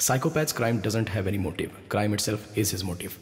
Psychopath's crime doesn't have any motive. Crime itself is his motive.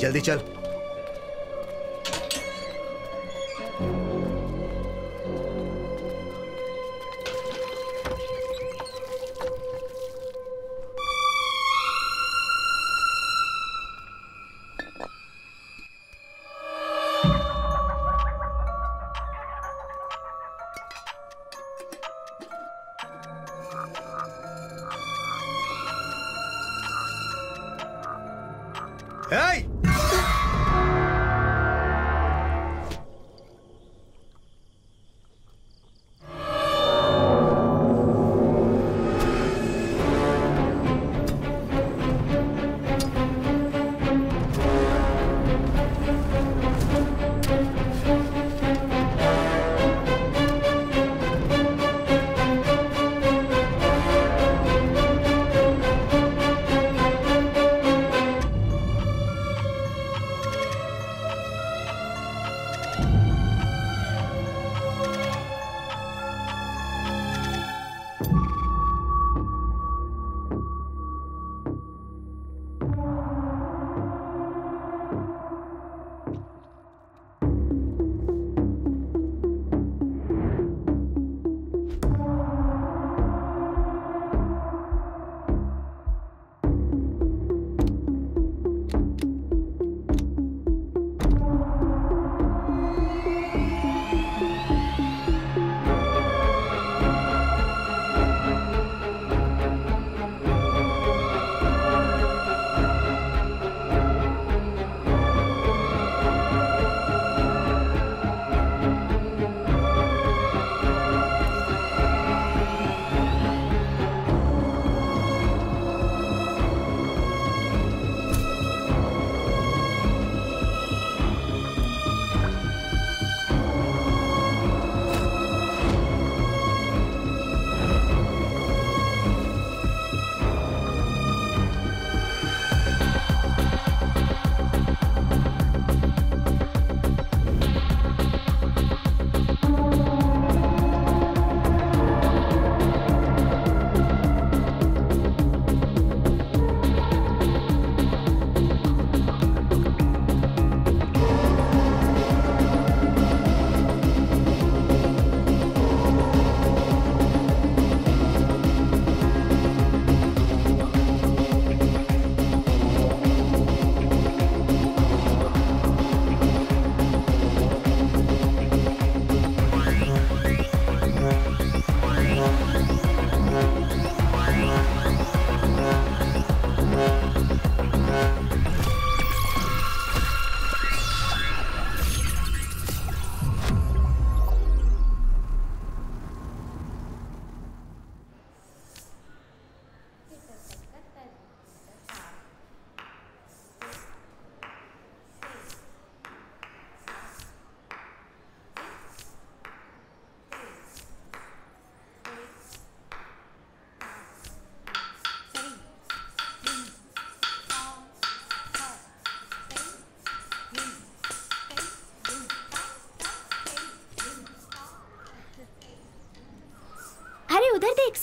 जल्दी चल।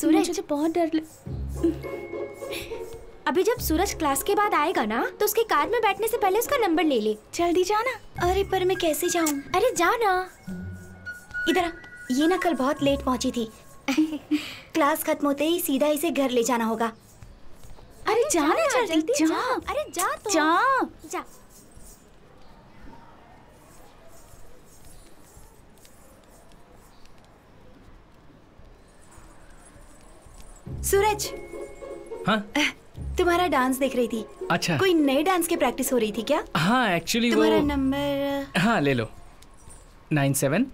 सूरज, मुझे बहुत डर अभी जब सूरज क्लास के बाद आएगा ना तो उसके कार में बैठने से पहले उसका नंबर ले ले। जल्दी जा ना। अरे पर मैं कैसे जाऊं? अरे जा ना, इधर आ। ये ना कल बहुत लेट पहुंची थी, क्लास खत्म होते ही सीधा इसे घर ले जाना होगा। अरे जाना जल्दी जा। अरे जा तो जा। सूरज, हाँ? तुम्हारा डांस देख रही थी। अच्छा, कोई नए डांस की प्रैक्टिस हो रही थी क्या? हाँ एक्चुअली तुम्हारा नंबर, हाँ ले लो 97।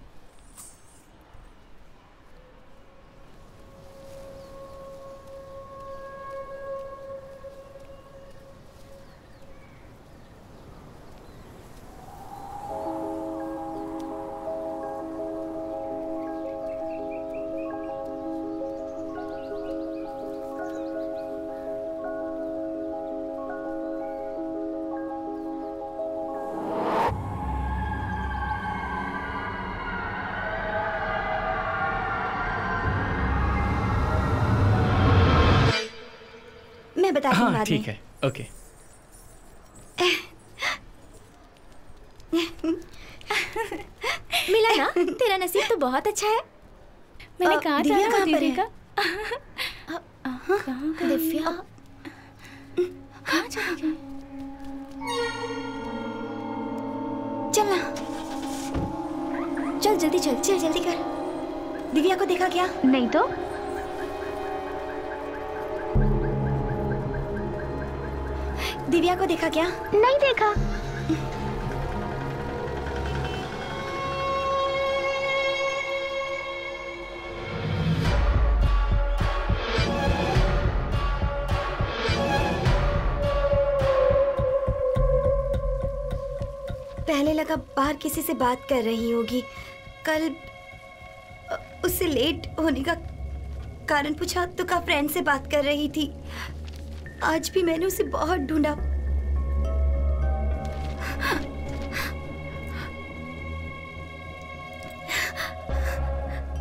हाँ ठीक है, ओके। मिला ना, तेरा नसीब तो बहुत अच्छा है। मैंने कहा था ना दिव्या कहाँ दिव्या कहाँ चली गई? चल ना, चल जल्दी चल, चल जल्दी कर। दिव्या को देखा क्या? नहीं तो। दिव्या को देखा क्या? नहीं देखा। पहले लगा बाहर किसी से बात कर रही होगी। कल उससे लेट होने का कारण पूछा तो कहा फ्रेंड से बात कर रही थी। आज भी मैंने उसे बहुत ढूंढा।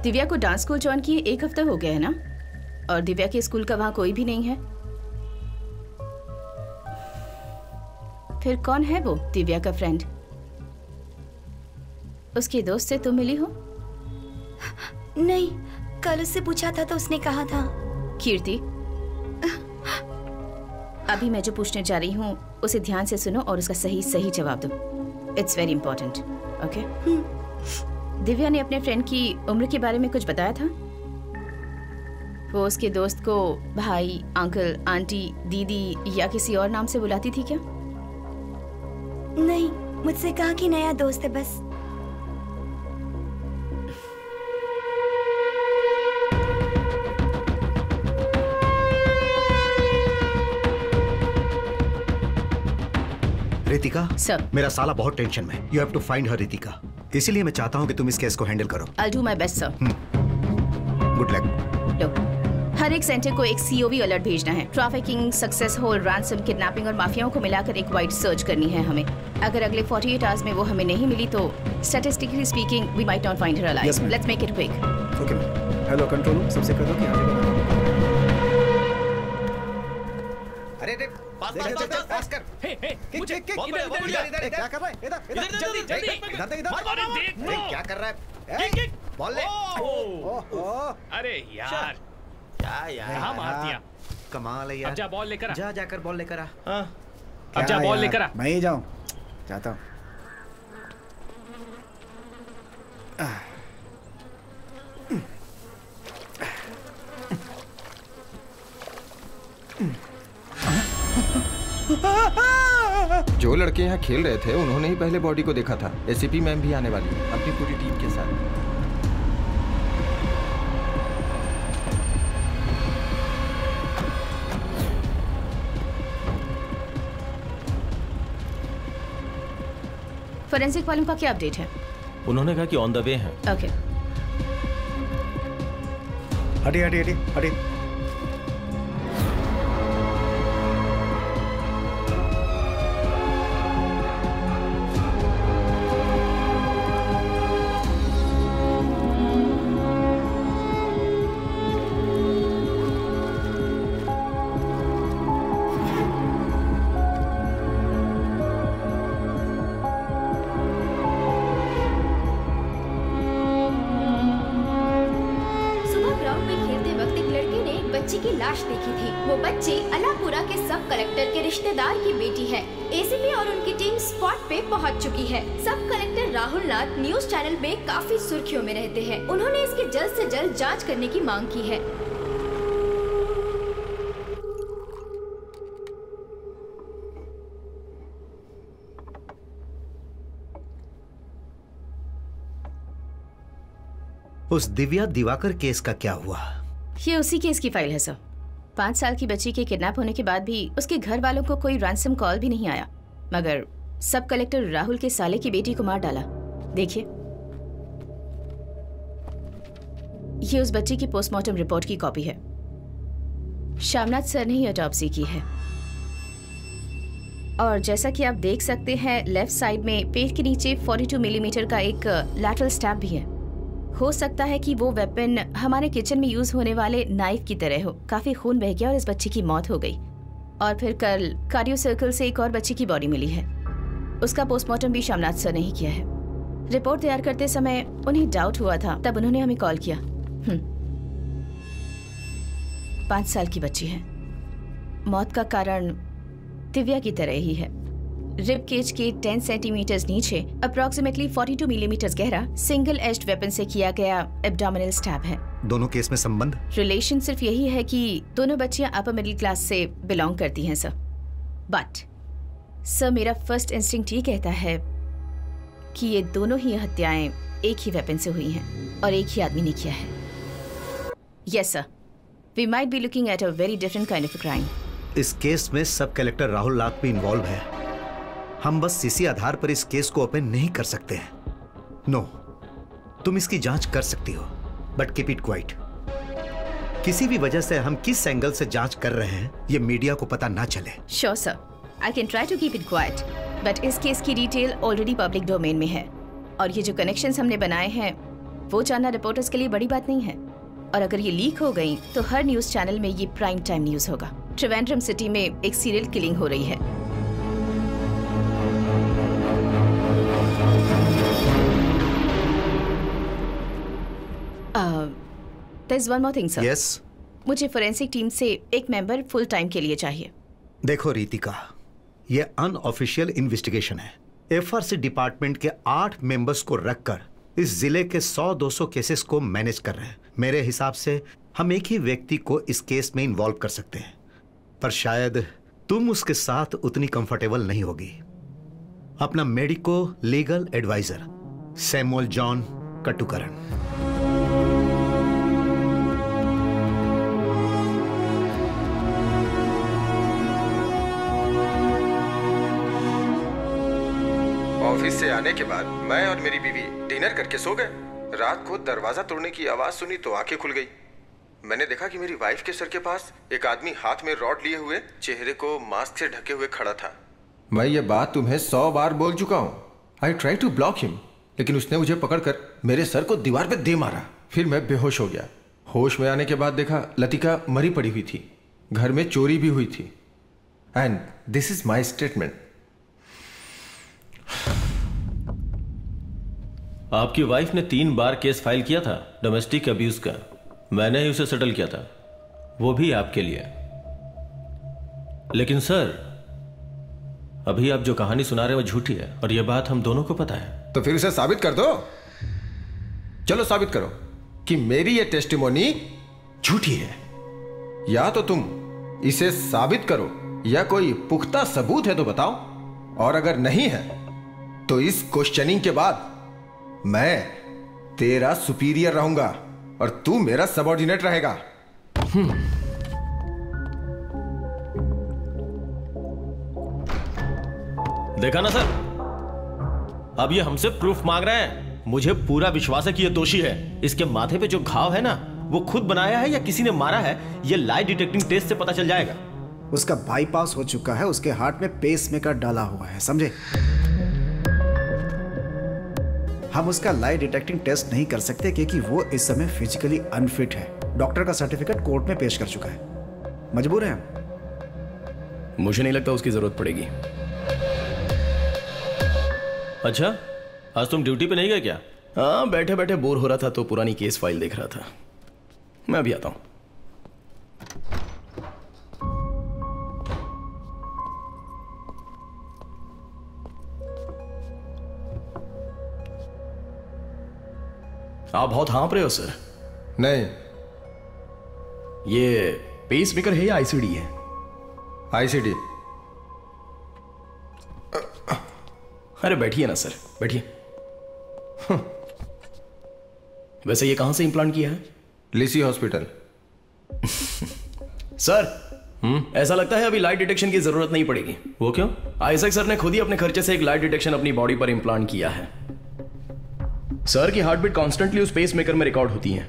दिव्या को डांस स्कूल ज्वाइन किए 1 हफ्ता हो गया है ना, और दिव्या के स्कूल का वहां कोई भी नहीं है। फिर कौन है वो दिव्या का फ्रेंड? उसके दोस्त से तुम मिली हो? नहीं, कल उससे पूछा था तो उसने कहा था। कीर्ति, अभी मैं जो पूछने जा रही हूँ उसे ध्यान से सुनो और उसका सही सही जवाब दो। It's very important, okay? Divya ने अपने फ्रेंड की उम्र के बारे में कुछ बताया था? वो उसके दोस्त को भाई, अंकल, आंटी, दीदी या किसी और नाम से बुलाती थी क्या? नहीं, मुझसे कहा कि नया दोस्त है बस। रितिका, सर मेरा साला बहुत टेंशन में। You have to find her Ritika, इसीलिए मैं चाहता हूँ कि तुम इस केस को हैंडल करो। I do my best sir. Good luck. लो, हर एक सेंटर को एक COV अलर्ट भेजना है। Trafficking, success whole, ransom, kidnapping और माफियाओं को मिलाकर एक वाइड सर्च करनी है हमें। अगर अगले 48 आवर्स में वो हमें नहीं मिली तो statistically speaking we might not find her alive. Let's make it quick. Okay ma'am. Hello control room, सबसे कह दो कि आगे बढ़ो। अरे रे पास कर। मुझे क्या कर रहा है? इधर जल्दी जल्दी क्या कर रहा है? बॉल ले। अरे यार क्या यार मार दिया, कमाल है यार। जा बॉल लेकर आ, जा जाकर बॉल लेकर आ। अब जा बॉल लेकर आ। मैं ही जाऊं, जाता हूं। जो लड़के यहाँ खेल रहे थे उन्होंने ही पहले बॉडी को देखा था। ACP मैम भी आने वाली है अपनी पूरी टीम के साथ। फोरेंसिक वालों का क्या अपडेट है? उन्होंने कहा कि ऑन द वे है। ओके। हटे हटे हटे हटे। बच्ची की लाश देखी थी। वो बच्ची अलापुरा के सब कलेक्टर के रिश्तेदार की बेटी है। एसीपी और उनकी टीम स्पॉट पे पहुंच चुकी है। Sub collector Rahul Nath news channel में काफी सुर्खियों में रहते हैं। उन्होंने इसकी जल्द से जल्द जांच करने की मांग की है। उस दिव्या दिवाकर केस का क्या हुआ? ये उसी केस की फाइल है सर। 5 साल की बच्ची के किडनैप होने के बाद भी उसके घर वालों को कोई रैंसम कॉल भी नहीं आया, मगर सब कलेक्टर राहुल के साले की बेटी को मार डाला। देखिए, ये उस बच्ची की पोस्टमार्टम रिपोर्ट की कॉपी है। शामनाथ सर ने ही ऑटोप्सी की है और जैसा कि आप देख सकते हैं लेफ्ट साइड में पेट के नीचे 42 मिलीमीटर का एक लैटरल स्टैब भी है। हो सकता है कि वो वेपन हमारे किचन में यूज होने वाले नाइफ की तरह हो। काफी खून बह गया और इस बच्ची की मौत हो गई। और फिर कल कार्डियो सर्कल से एक और बच्ची की बॉडी मिली है। उसका पोस्टमार्टम भी शामनाथ सर ने ही किया है। रिपोर्ट तैयार करते समय उन्हें डाउट हुआ था, तब उन्होंने हमें कॉल किया। 5 साल की बच्ची है। मौत का कारण दिव्या की तरह ही है। रिब केज के 10 सेंटीमीटर नीचे अप्रॉक्सिमेटली 42 मिलीमीटर गहरा सिंगल एज्ड वेपन से किया गया एब्डोमिनल स्टैब है। दोनों केस में संबंध? रिलेशन सिर्फ यही है कि दोनों बच्चियां अपर मिडिल क्लास से बिलोंग करती हैं सर। बट सर, मेरा फर्स्ट इंस्टिंक्ट ये कहता है कि ये दोनों ही हत्याएं एक ही वेपन से हुई हैं और एक ही आदमी ने किया है। Yes sir, we might be looking at a very different kind of crime. इस केस में सब कलेक्टर राहुल नाथ भी इन्वॉल्व है। हम बस इसी आधार पर इस केस को ओपन नहीं कर सकते हैं। नो, तुम इसकी जांच कर सकती हो, बट कीप इट क्वाइट। किसी भी वजह से हम किस एंगल से जांच कर रहे हैं ये मीडिया को पता ना चले। Sure sir, I can try to keep it quiet, but इस केस की डिटेल ऑलरेडी पब्लिक डोमेन में है और ये जो कनेक्शंस हमने बनाए हैं वो जानना रिपोर्टर्स के लिए बड़ी बात नहीं है। और अगर ये लीक हो गई तो हर न्यूज चैनल में ये प्राइम टाइम न्यूज होगा। त्रिवेंद्रम सिटी में एक सीरियल किलिंग हो रही है। There's one more thing, sir. Yes. मुझे फोरेंसिक टीम से एक मेंबर फुल टाइम के लिए चाहिए। देखो रीतिका, ये अनऑफिशियल इन्वेस्टिगेशन है। एफआरसी डिपार्टमेंट के 8 मेंबर्स को रखकर इस जिले के 100-200 केसेस को मैनेज कर रहे हैं। मेरे हिसाब से हम एक ही व्यक्ति को इस केस में इन्वॉल्व कर सकते हैं, पर शायद तुम उसके साथ उतनी कंफर्टेबल नहीं होगी। अपना medico legal advisor Samuel John Kattukaran. Office से आने के बाद मैं और मेरी बीवी डिनर करके सो गए। रात को दरवाजा तोड़ने की आवाज सुनी तो आंखें खुल गई। मैंने देखा कि मेरी वाइफ के सर के पास एक आदमी हाथ में रॉड लिए हुए, चेहरे को मास्क से ढके हुए खड़ा था। मैं ये बात तुम्हें 100 बार बोल चुका हूँ। I try to block him, लेकिन उसने मुझे पकड़कर मेरे सर को दीवार पे दे मारा। फिर मैं बेहोश हो गया। होश में आने के बाद देखा लतिका मरी पड़ी हुई थी। घर में चोरी भी हुई थी। And this is my statement. आपकी वाइफ ने 3 बार केस फाइल किया था डोमेस्टिक अब्यूज का। मैंने ही उसे सेटल किया था, वो भी आपके लिए। लेकिन सर, अभी आप जो कहानी सुना रहे हैं वो झूठी है और यह बात हम दोनों को पता है। तो फिर उसे साबित कर दो। चलो साबित करो कि मेरी ये टेस्टिमोनी झूठी है। या तो तुम इसे साबित करो या कोई पुख्ता सबूत है तो बताओ, और अगर नहीं है तो इस क्वेश्चनिंग के बाद मैं तेरा सुपीरियर रहूंगा और तू मेरा सबऑर्डिनेट रहेगा। देखा ना सर, अब ये हमसे प्रूफ मांग रहे हैं। मुझे पूरा विश्वास है कि ये दोषी है। इसके माथे पे जो घाव है ना, वो खुद बनाया है या किसी ने मारा है, ये लाइट डिटेक्टिंग टेस्ट से पता चल जाएगा। उसका बाईपास हो चुका है, उसके हार्ट में पेसमेकर डाला हुआ है, समझे? हम उसका लाइट डिटेक्टिंग टेस्ट नहीं कर सकते क्योंकि वो इस समय फिजिकली अनफिट है। डॉक्टर का सर्टिफिकेट कोर्ट में पेश कर चुका है। मजबूर हैं हम। मुझे नहीं लगता उसकी जरूरत पड़ेगी। अच्छा, आज तुम ड्यूटी पे नहीं गए क्या? हाँ, बैठे बैठे बोर हो रहा था तो पुरानी केस फाइल देख रहा था। मैं अभी आता हूँ। आप बहुत हाँप रहे हो सर। नहीं, ये पेसमेकर है या आईसीडी है? आईसीडी। अरे बैठिए ना सर, बैठिए। वैसे ये कहाँ से इंप्लांट किया है? लिसी हॉस्पिटल। सर ऐसा लगता है अभी लाइट डिटेक्शन की जरूरत नहीं पड़ेगी। वो क्यों? आइजैक सर ने खुद ही अपने खर्चे से एक लाइट डिटेक्शन अपनी बॉडी पर इंप्लांट किया है। सर की हार्ट बीट कॉन्स्टेंटली उस पेसमेकर में रिकॉर्ड होती है।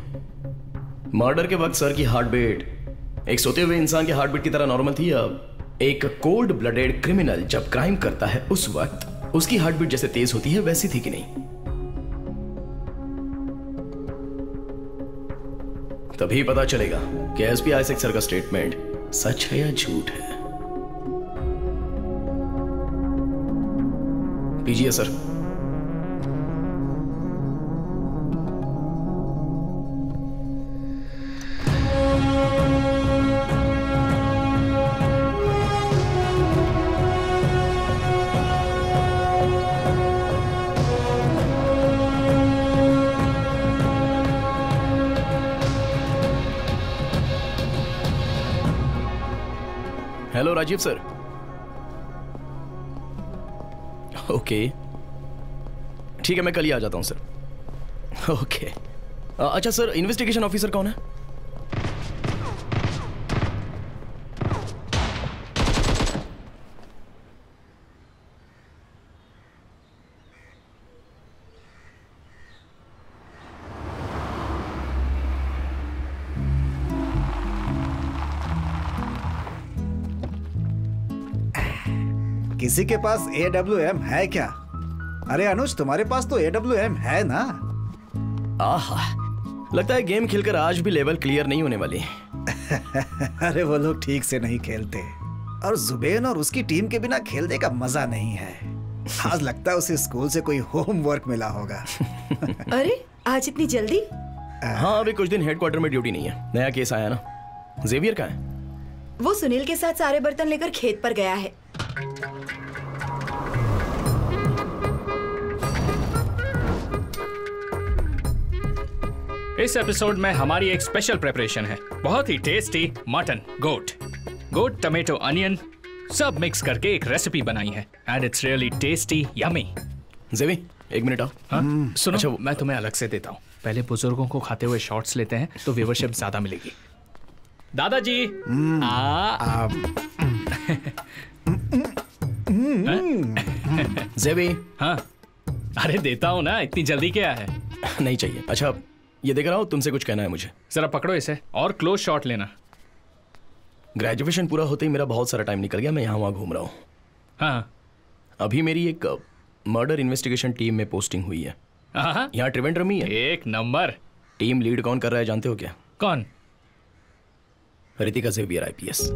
मर्डर के वक्त सर की हार्ट बीट एक सोते हुए इंसान की हार्ट बीट की तरह नॉर्मल थी। अब एक कोल्ड ब्लडेड क्रिमिनल जब क्राइम करता है उस वक्त उसकी हार्ट बीट जैसे तेज होती है वैसी थी कि नहीं? तभी पता चलेगा कि एसपी आइजैक सर का स्टेटमेंट सच है या झूठ है। पीजिए sir. Hello Rajiv sir. Okay ठीक है, मैं कल ही आ जाता हूं सर। ओके अच्छा सर, इन्वेस्टिगेशन ऑफिसर कौन है? किसी के पास AWM है क्या? अरे अनुज, तुम्हारे पास तो AWM है ना? आहा, लगता है गेम खेलकर आज भी लेवल क्लियर नहीं होने वाली। अरे वो लोग ठीक से नहीं खेलते, और जुबेन और उसकी टीम के बिना खेलने का मजा नहीं है। आज लगता है उसे स्कूल से कोई होमवर्क मिला होगा। अरे आज इतनी जल्दी? हाँ, अभी कुछ दिन हेडक्वार्टर में ड्यूटी नहीं है। नया केस आया ना। जेवियर कहाँ है? वो सुनील के साथ सारे बर्तन लेकर खेत पर गया है। इस एपिसोड में हमारी एक स्पेशल प्रिपरेशन है, बहुत ही tasty mutton. Goat tomato onion सब मिक्स करके एक रेसिपी बनाई है, and it's really tasty yummy. जेवी एक मिनट आओ। हाँ सुनो, अच्छा, मैं तुम्हें अलग से देता हूँ। पहले बुजुर्गों को खाते हुए शॉर्ट्स लेते हैं तो व्यूवरशिप ज्यादा मिलेगी। दादाजी जेवी। हाँ अरे देता हूँ ना, इतनी जल्दी क्या है? नहीं चाहिए। अच्छा ये देख रहा हूँ, तुमसे कुछ कहना है मुझे। जरा पकड़ो इसे और क्लोज शॉट लेना। ग्रेजुएशन पूरा होते ही मेरा बहुत सारा टाइम निकल गया, मैं यहाँ वहाँ घूम रहा हूँ। हाँ अभी मेरी एक मर्डर इन्वेस्टिगेशन टीम में पोस्टिंग हुई है। हाँ यहाँ त्रिवेंद्रम में है। एक नंबर। टीम लीड कौन कर रहा है जानते हो क्या? कौन? Ritika Xavier IPS।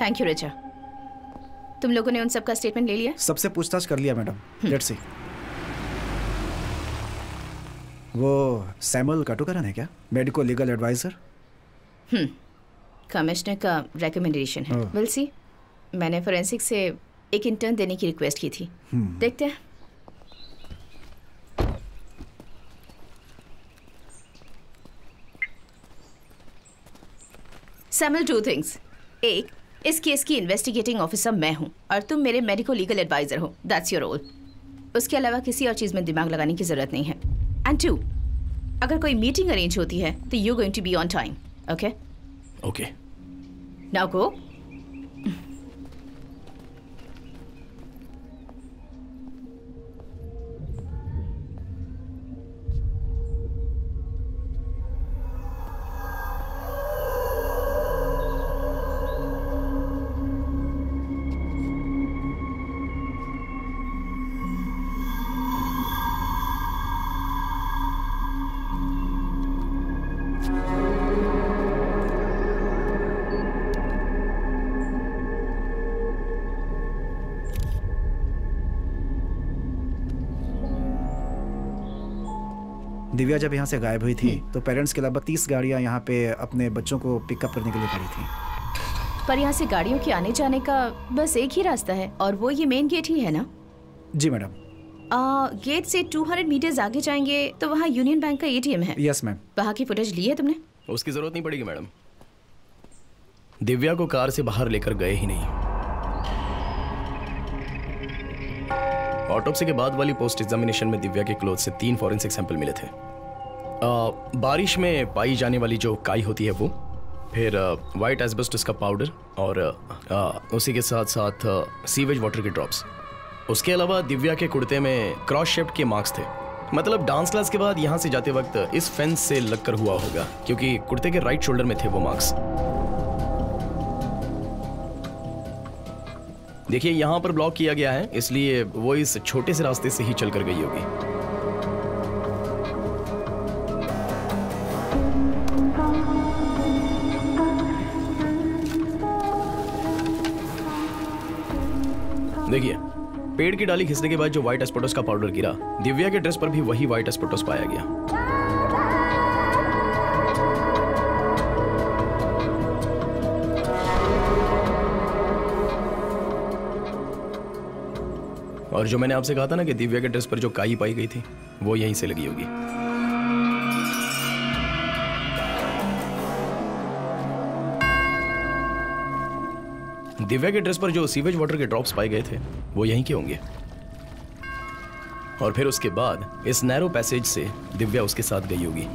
Thank you Richa, तुम लोगों ने उन सब का स्टेटमेंट ले लिया? सबसे पूछताछ कर लिया मैडम। लेट्स सी, वो सैमुअल काटुकरन है क्या, मेडिको लीगल एडवाइजर? कमिश्नर का रेकमेंडेशन है। विल सी, मैंने फोरेंसिक से एक इंटर्न देने की रिक्वेस्ट की थी, देखते हैं। सैमुअल, टू थिंग्स, एक, इस केस की इन्वेस्टिगेटिंग ऑफिसर मैं हूँ और तुम मेरे मेडिको लीगल एडवाइजर हो, दैट्स योर रोल। उसके अलावा किसी और चीज़ में दिमाग लगाने की जरूरत नहीं है। एंड टू, अगर कोई मीटिंग अरेंज होती है तो you going to be on time, okay? Okay. Now go. Divya जब यहाँ से गायब हुई थी तो पेरेंट्स के अलावा 30 गाड़ियाँ यहाँ पे अपने बच्चों को पिकअप करने के लिए खड़ी थी, पर यहाँ से गाड़ियों के आने जाने का बस एक ही रास्ता है और वो ये मेन गेट ही है ना? जी मैडम। गेट से 200 मीटर आगे जाएंगे तो वहाँ यूनियन बैंक का ATM है। Yes ma'am. वहाँ की फुटेज ली है तुमने? उसकी जरूरत नहीं पड़ेगी मैडम, दिव्या को कार से बाहर लेकर गए ही नहीं। ऑटोप्सी के बाद वाली पोस्ट एग्जामिनेशन में दिव्या के क्लोथ से 3 फॉरेंसिक सैंपल मिले थे। बारिश में पाई जाने वाली जो काई होती है वो, फिर वाइट एस्बेस्टस का पाउडर और उसी के साथ साथ सीवेज वाटर के ड्रॉप्स। उसके अलावा दिव्या के कुर्ते में क्रॉस शेप्ड के मार्क्स थे, मतलब डांस क्लास के बाद यहाँ से जाते वक्त इस फेंस से लगकर हुआ होगा, क्योंकि कुर्ते के राइट शोल्डर में थे वो मार्क्स। देखिए यहाँ पर ब्लॉक किया गया है, इसलिए वो इस छोटे से रास्ते से ही चलकर गई होगी। देखिए, पेड़ की डाली खिसने के बाद जो व्हाइट एस्बेस्टस का पाउडर गिरा, दिव्या के ड्रेस पर भी वही व्हाइट एस्बेस्टस पाया गया। और जो मैंने आपसे कहा था ना कि दिव्या के ड्रेस पर जो काई पाई गई थी वो यहीं से लगी होगी। दिव्या के ड्रेस पर जो सीवेज वाटर के ड्रॉप्स पाए गए थे वो यहीं के होंगे। और फिर उसके बाद इस नैरो पैसेज से दिव्या उसके साथ गई होगी।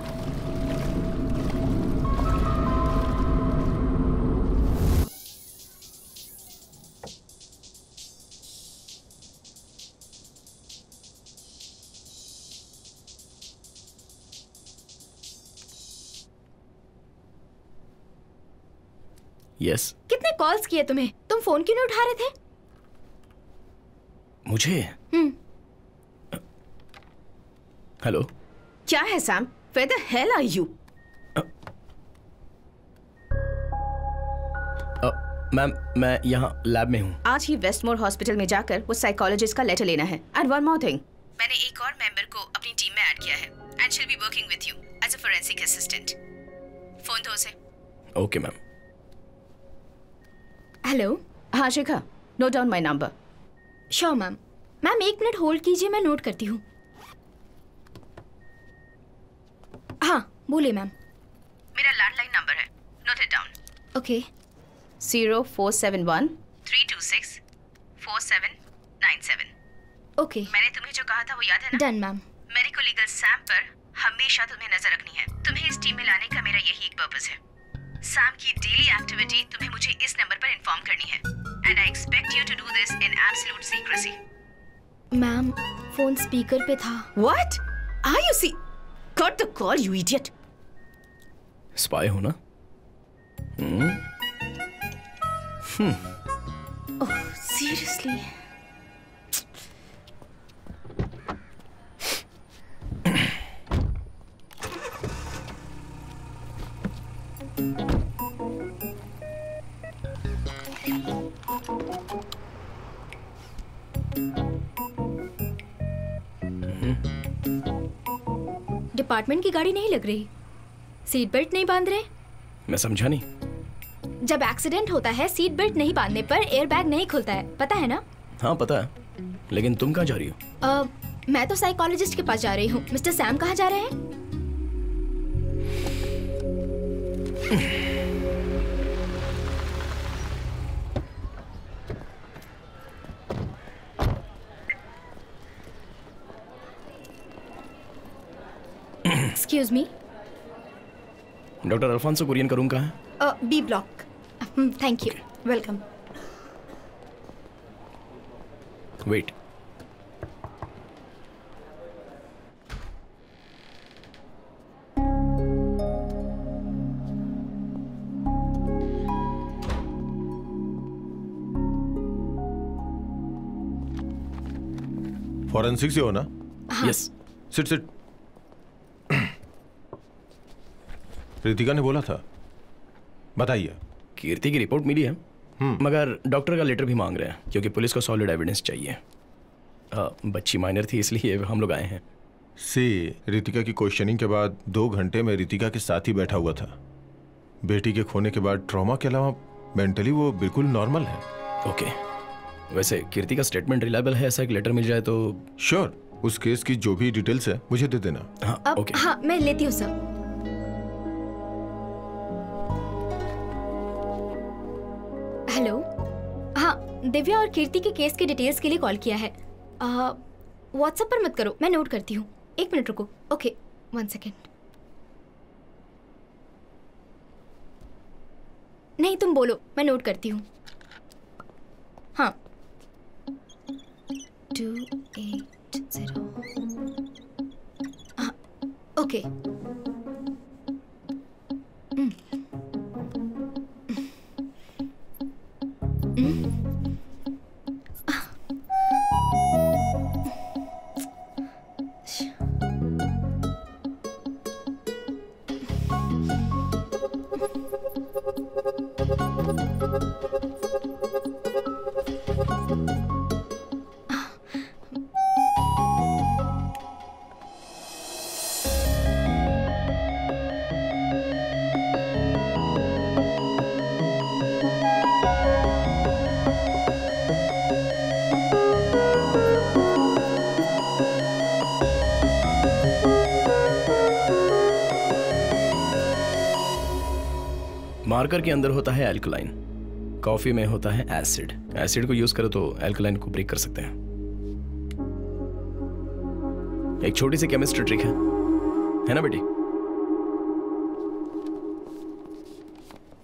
यस। कितने कॉल्स किए तुम्हें, तुम फोन क्यों नहीं उठा रहे थे? मुझे? हेलो। क्या है Sam, where the hell are you? Ma'am, मैं यहाँ लैब में हूँ। आज ही वेस्टमोर हॉस्पिटल में जाकर वो साइकोलॉजिस्ट का लेटर लेना है। एंड वन मोर थिंग, मैंने एक और मेंबर को अपनी टीम में ऐड किया है and she will be working with you as a forensic assistant. Phone दो उसे। Okay ma'am. हेलो। हाँ Shikha, note down my number. Sure ma'am. Ma'am 1 minute hold कीजिए, मैं नोट करती हूँ। हाँ बोले मैम। मेरा लैंडलाइन नंबर है, note it down. Okay. 0471 326 4797। Okay. मैंने तुम्हें जो कहा था वो याद है ना? Done ma'am. मेरे को लीगल सैम पर हमेशा तुम्हें नजर रखनी है। तुम्हें इस टीम में लाने का मेरा यही एक पर्पस है। सैम की डेली एक्टिविटी तुम्हें मुझे इस नंबर पर इन्फॉर्म करनी है and I expect you to do this in absolute secrecy. Ma'am phone speaker पे था। What are you see? Cut the call you idiot. Spy हो ना? Oh seriously? डिपार्टमेंट की गाड़ी नहीं लग रही, सीट बेल्ट नहीं बांध रहे। मैं समझा नहीं। जब एक्सीडेंट होता है सीट बेल्ट नहीं बांधने पर एयरबैग नहीं खुलता है, पता है ना? हाँ पता है, लेकिन तुम कहाँ जा रही हो? मैं तो साइकोलॉजिस्ट के पास जा रही हूँ। मिस्टर सैम कहाँ जा रहे हैं? Excuse me? Doctor Alphonso Kurian का रूम कहाँ है? B block. Thank you, welcome. Wait, forensic से हो ना? यस। Sit sit. रितिका ने बोला था, बताइए। कीर्ति की रिपोर्ट मिली है, मगर डॉक्टर का लेटर भी मांग रहे हैं क्योंकि पुलिस को सॉलिड एविडेंस चाहिए। बच्ची माइनर थी इसलिए हम लोग आए हैं। रितिका की क्वेश्चनिंग के बाद 2 घंटे में रितिका के साथ ही बैठा हुआ था। बेटी के खोने के बाद ट्रॉमा के अलावा मेंटली वो बिल्कुल नॉर्मल है। ओके, वैसे कीर्ति का स्टेटमेंट रिलायबल है, ऐसा एक लेटर मिल जाए तो। श्योर, उस केस की जो भी डिटेल्स है मुझे दे देना। हाँ, ओके। हाँ, मैं लेती हूँ सर। हेलो, हाँ, दिव्या और कीर्ति के केस के डिटेल्स के लिए कॉल किया है। व्हाट्सएप पर मत करो, मैं नोट करती हूँ। 1 मिनट रुको। Okay, 1 second. नहीं, तुम बोलो, मैं नोट करती हूँ। हाँ, 280। हाँ, ओके। मार्कर के अंदर होता है एल्कलाइन, कॉफी में होता है एसिड। एसिड को यूज करो तो एल्कलाइन को ब्रेक कर सकते हैं। एक छोटी सी केमिस्ट्री ट्रिक है ना बेटी?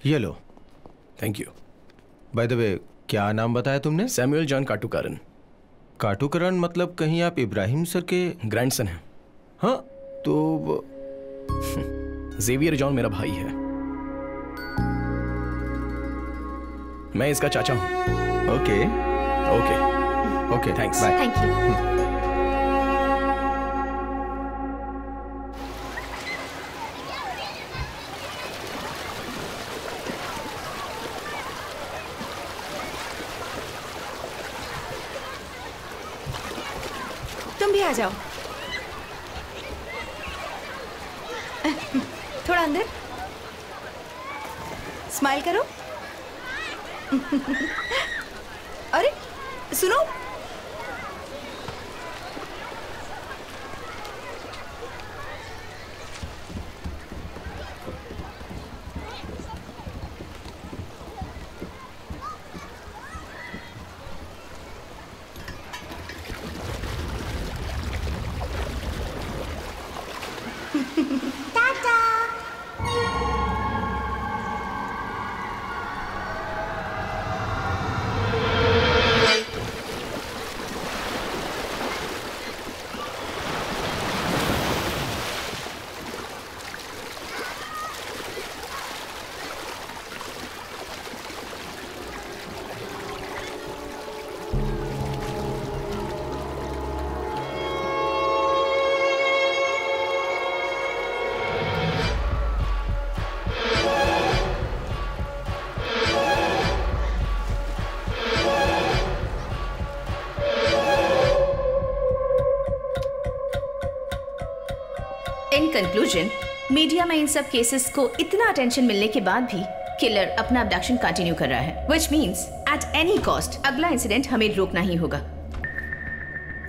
ये लो। Thank you. By the way, क्या नाम बताया तुमने? Samuel John काटुकारन। काटुकारन मतलब कहीं आप इब्राहिम सर के ग्रैंडसन हैं? हाँ, तो जेवियर जॉन मेरा भाई है, मैं इसका चाचा हूँ। Okay okay okay, thanks, bye. Thank you. तुम भी आ जाओ, थोड़ा अंदर। स्माइल करो। अरे सुनो, कंक्लूजन, मीडिया में इन सब केसेस को इतना अटेंशन मिलने के बाद भी किलर अपना अब्डक्शन कंटिन्यू कर रहा है, which means at any cost अगला इंसिडेंट हमें रोकना ही होगा।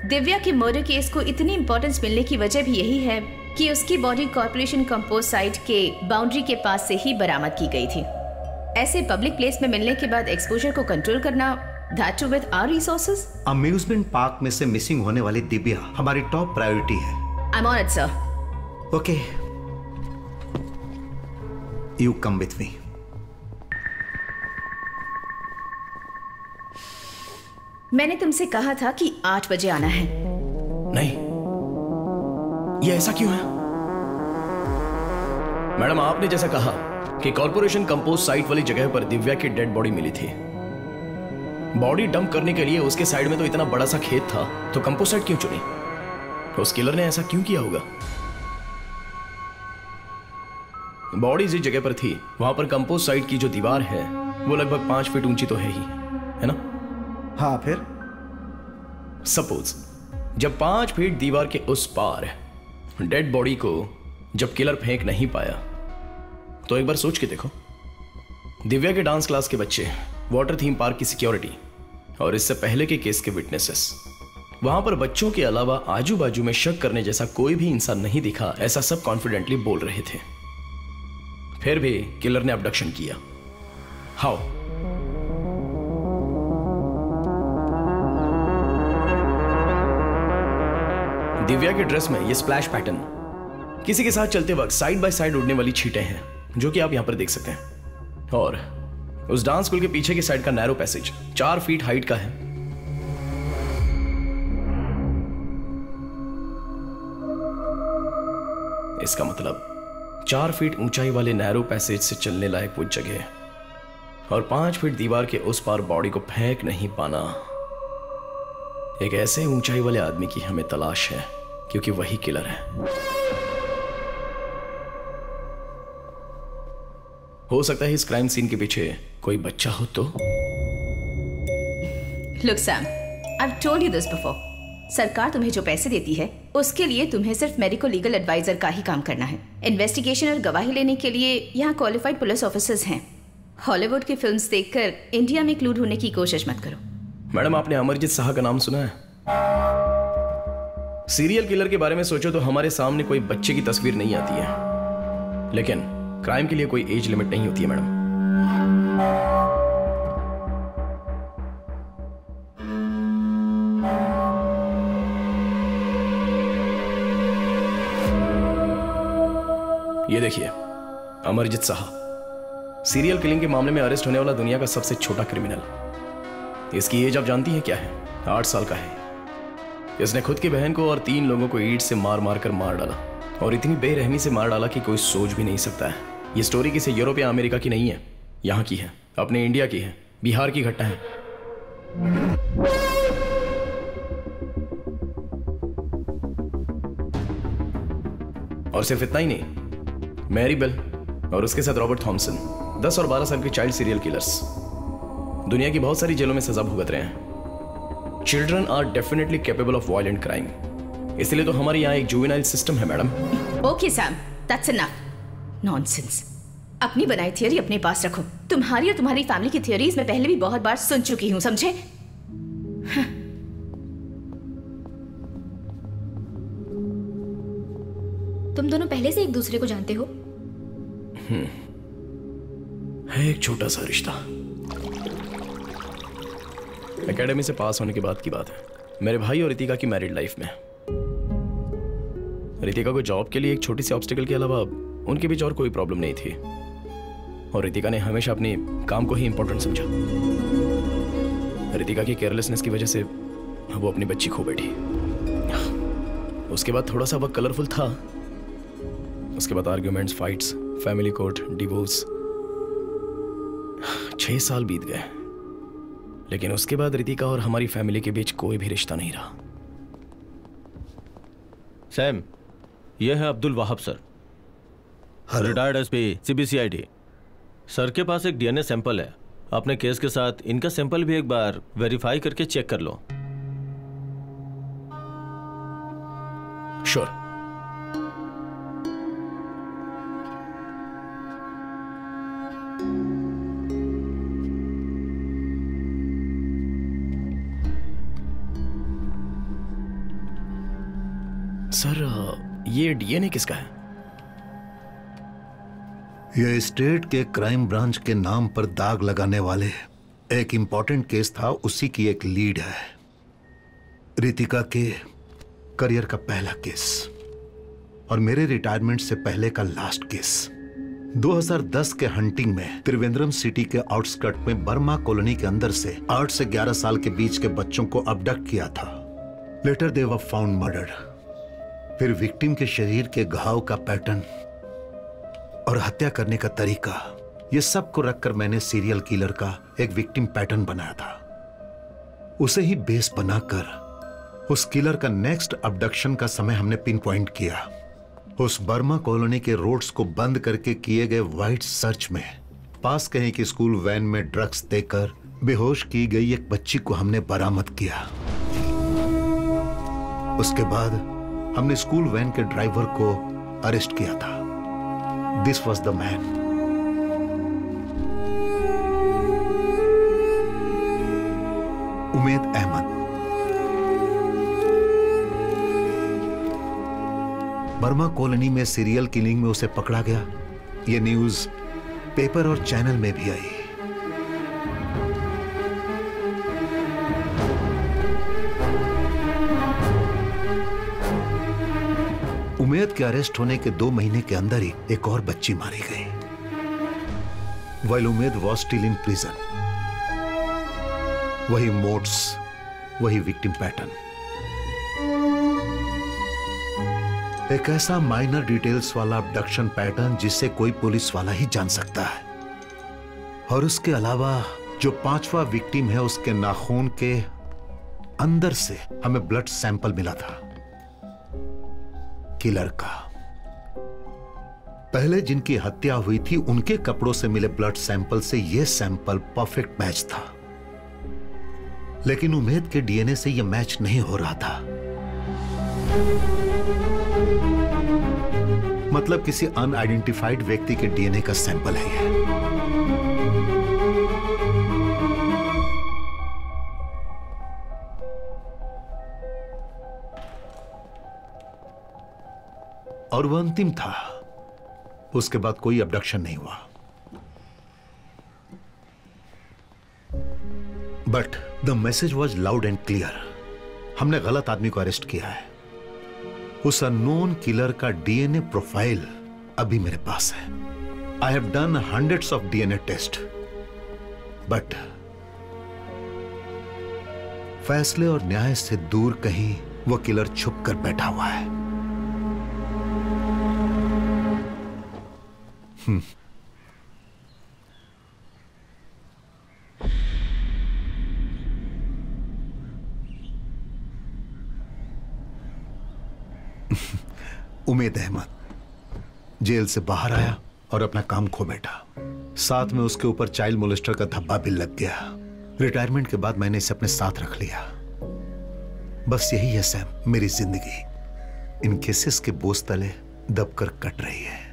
दिव्या के मर्डर केस को इतनी इम्पोर्टेंस मिलने की वजह भी यही है कि उसकी बॉडी कॉर्पोरेशन कंपोज साइट के बाउंड्री के पास से ही बरामद की गई थी। ऐसे पब्लिक प्लेस में मिलने के बाद एक्सपोजर को कंट्रोल करना, that too with our resources. Amusement park में से मिसिंग होने वाली दिव्या हमारी टॉप प्रायोरिटी है। I am on it sir. Okay, you come with me. मैंने तुमसे कहा था कि 8 बजे आना है। नहीं, ये ऐसा क्यों है? मैडम, आपने जैसा कहा कि कॉर्पोरेशन कंपोज साइट वाली जगह पर दिव्या की डेड बॉडी मिली थी। बॉडी डंप करने के लिए उसके साइड में तो इतना बड़ा सा खेत था, तो कंपोज साइट क्यों चुनी? उस किलर ने ऐसा क्यों किया होगा? बॉडी जिस जगह पर थी वहां पर कंपोज साइट की जो दीवार है वो लगभग 5 फीट ऊंची तो है ही, है ना? हाँ, फिर सपोज जब 5 फीट दीवार के उस पार डेड बॉडी को जब किलर फेंक नहीं पाया तो एक बार सोच के देखो, दिव्या के डांस क्लास के बच्चे, वाटर थीम पार्क की सिक्योरिटी और इससे पहले के केस के विटनेसेस, वहां पर बच्चों के अलावा आजू बाजू में शक करने जैसा कोई भी इंसान नहीं दिखा, ऐसा सब कॉन्फिडेंटली बोल रहे थे। फिर भी किलर ने अब्डक्शन किया। हाउ? दिव्या के ड्रेस में ये स्प्लैश पैटर्न, किसी के साथ चलते वक्त साइड बाय साइड उड़ने वाली छींटें हैं जो कि आप यहां पर देख सकते हैं, और उस डांस स्कूल के पीछे की साइड का नैरो पैसेज 4 फीट हाइट का है। इसका मतलब 4 फीट ऊंचाई वाले नैरो पैसेज से चलने लायक वो जगह और 5 फीट दीवार के उस पार बॉडी को फेंक नहीं पाना, एक ऐसे ऊंचाई वाले आदमी की हमें तलाश है क्योंकि वही किलर है। हो सकता है इस क्राइम सीन के पीछे कोई बच्चा हो तो। Look Sam, I've told you this before. सरकार तुम्हें जो पैसे देती है उसके लिए तुम्हें सिर्फ मेडिको लीगल एडवाइजर का ही काम करना है। इन्वेस्टिगेशन और गवाही लेने के लिए यहाँ क्वालिफाइड पुलिस ऑफिसर्स हैं। हॉलीवुड की फिल्म्स देखकर इंडिया में क्लूड होने की कोशिश मत करो। मैडम, आपने अमरजीत साहा का नाम सुना है? सीरियल किलर के बारे में सोचो तो हमारे सामने कोई बच्चे की तस्वीर नहीं आती है, लेकिन क्राइम के लिए कोई एज लिमिट नहीं होती है। मैडम, ये देखिए, अमरजीत साहा, सीरियल किलिंग के मामले में अरेस्ट होने वाला दुनिया का सबसे छोटा क्रिमिनल। इसकी एज आप जानती हैं क्या है? 8 साल का है। इसने खुद की बहन को और 3 लोगों को ईंट से मार डाला, और इतनी बेरहमी से मार डाला कि कोई सोच भी नहीं सकता है। ये स्टोरी किसी यूरोप या अमेरिका की नहीं है, यहाँ की है, अपने इंडिया की है, बिहार की घटना है। और सिर्फ इतना ही नहीं, मैरी बेल और उसके साथ रॉबर्ट थॉमसन, 10 और 12 साल के चाइल्ड सीरियल किलर्स, दुनिया की बहुत सारी जेलों में सजा भुगत रहे हैं। Children are definitely capable of violent crime, इसलिए तो हमारे यहाँ एक जुवेनाइल सिस्टम है। Madam, okay Sam, that's enough nonsense. अपनी बनाई थियोरी अपने पास रखो। तुम्हारी और तुम्हारी फैमिली की थियोरीज मैं पहले भी बहुत बार सुन चुकी हूँ, समझे? तुम दोनों पहले से एक दूसरे को जानते हो? है एक छोटा सा रिश्ता। एकेडमी से पास होने के बाद की बात है, मेरे भाई और रितिका की मैरिड लाइफ में। रितिका को जॉब के लिए एक छोटी सी ऑब्स्टिकल के अलावा उनके बीच और कोई प्रॉब्लम नहीं थी, और रितिका ने हमेशा अपने काम को ही इंपॉर्टेंट समझा। रितिका की केयरलेसनेस की वजह से वो अपनी बच्ची खो बैठी। उसके बाद थोड़ा सा वक्त कलरफुल था, उसके बाद arguments, fights, family court, divorce. 6 साल बीत गए, लेकिन उसके बाद रितिका और हमारी फैमिली के बीच कोई भी रिश्ता नहीं रहा। सैम, ये है Abdul Wahab sir, retired SP CBCID. Sir के पास एक डीएनए सैंपल है, अपने केस के साथ इनका सैंपल भी एक बार वेरीफाई करके चेक कर लो। श्योर। सर ये डीएनए किसका है? ये स्टेट के क्राइम ब्रांच के नाम पर दाग लगाने वाले एक इम्पोर्टेंट केस था, उसी की एक लीड है। रितिका के करियर का पहला केस और मेरे रिटायरमेंट से पहले का लास्ट केस। 2010 के हंटिंग में त्रिवेंद्रम सिटी के आउटस्कर्ट में बर्मा कॉलोनी के अंदर से 8 से 11 साल के बीच के बच्चों को अबडक्ट किया था। Later they were found murdered. फिर विक्टिम के शरीर के घाव का पैटर्न और हत्या करने का तरीका, ये सब को रखकर मैंने सीरियल किलर का एक विक्टिम पैटर्न बनाया था। उसे ही बेस बनाकर उस किलर का नेक्स्ट अबडक्शन का समय हमने पिन पॉइंट किया। उस बर्मा कॉलोनी के रोड्स को बंद करके किए गए वाइड सर्च में पास कहीं के स्कूल वैन में ड्रग्स देकर बेहोश की गई एक बच्ची को हमने बरामद किया। उसके बाद हमने स्कूल वैन के ड्राइवर को अरेस्ट किया था। This was the man. Umed Ahmed. Burma colony में सीरियल किलिंग में उसे पकड़ा गया। यह न्यूज पेपर और चैनल में भी आई। उमेद के अरेस्ट होने के 2 महीने के अंदर ही एक और बच्ची मारी गई। While Umed was still in prison. वही मोड्स, वही विक्टिम पैटर्न। एक ऐसा माइनर डिटेल्स वाला अबडक्शन पैटर्न जिसे कोई पुलिस वाला ही जान सकता है। और उसके अलावा जो 5वां विक्टिम है, उसके नाखून के अंदर से हमें ब्लड सैंपल मिला था किलर का। पहले जिनकी हत्या हुई थी उनके कपड़ों से मिले ब्लड सैंपल से यह सैंपल परफेक्ट मैच था, लेकिन उमेद के डीएनए से यह मैच नहीं हो रहा था। मतलब किसी अनआइडेंटिफाइड व्यक्ति के डीएनए का सैंपल है यह। और वह अंतिम था। उसके बाद कोई अबडक्शन नहीं हुआ। But the message was loud and clear. हमने गलत आदमी को अरेस्ट किया है। उस अननोन किलर का डीएनए प्रोफाइल अभी मेरे पास है। I have done hundreds of DNA test, but फैसले और न्याय से दूर कहीं वह किलर छुप कर बैठा हुआ है। उमेद अहमद जेल से बाहर आया और अपना काम खो बैठा। साथ में उसके ऊपर चाइल्ड मोलेस्टर का धब्बा भी लग गया। रिटायरमेंट के बाद मैंने इसे अपने साथ रख लिया। बस यही है सैम, मेरी जिंदगी इन केसेस के बोझ तले दबकर कट रही है।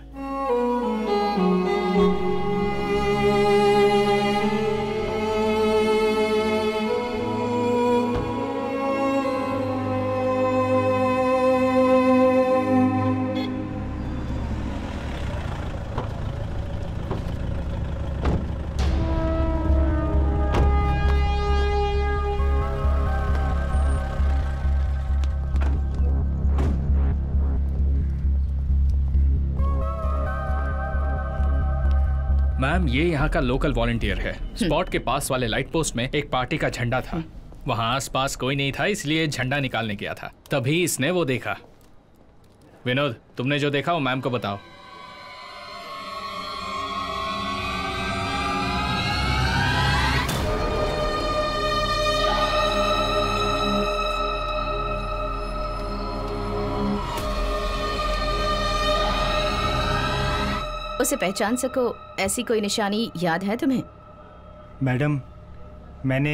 ये यहाँ का लोकल वॉलंटियर है। स्पॉट के पास वाले लाइट पोस्ट में एक पार्टी का झंडा था। वहाँ आसपास कोई नहीं था, इसलिए झंडा निकालने गया था, तभी इसने वो देखा। विनोद, तुमने जो देखा वो मैम को बताओ। उसे पहचान सको ऐसी कोई निशानी याद है तुम्हें? मैडम, मैंने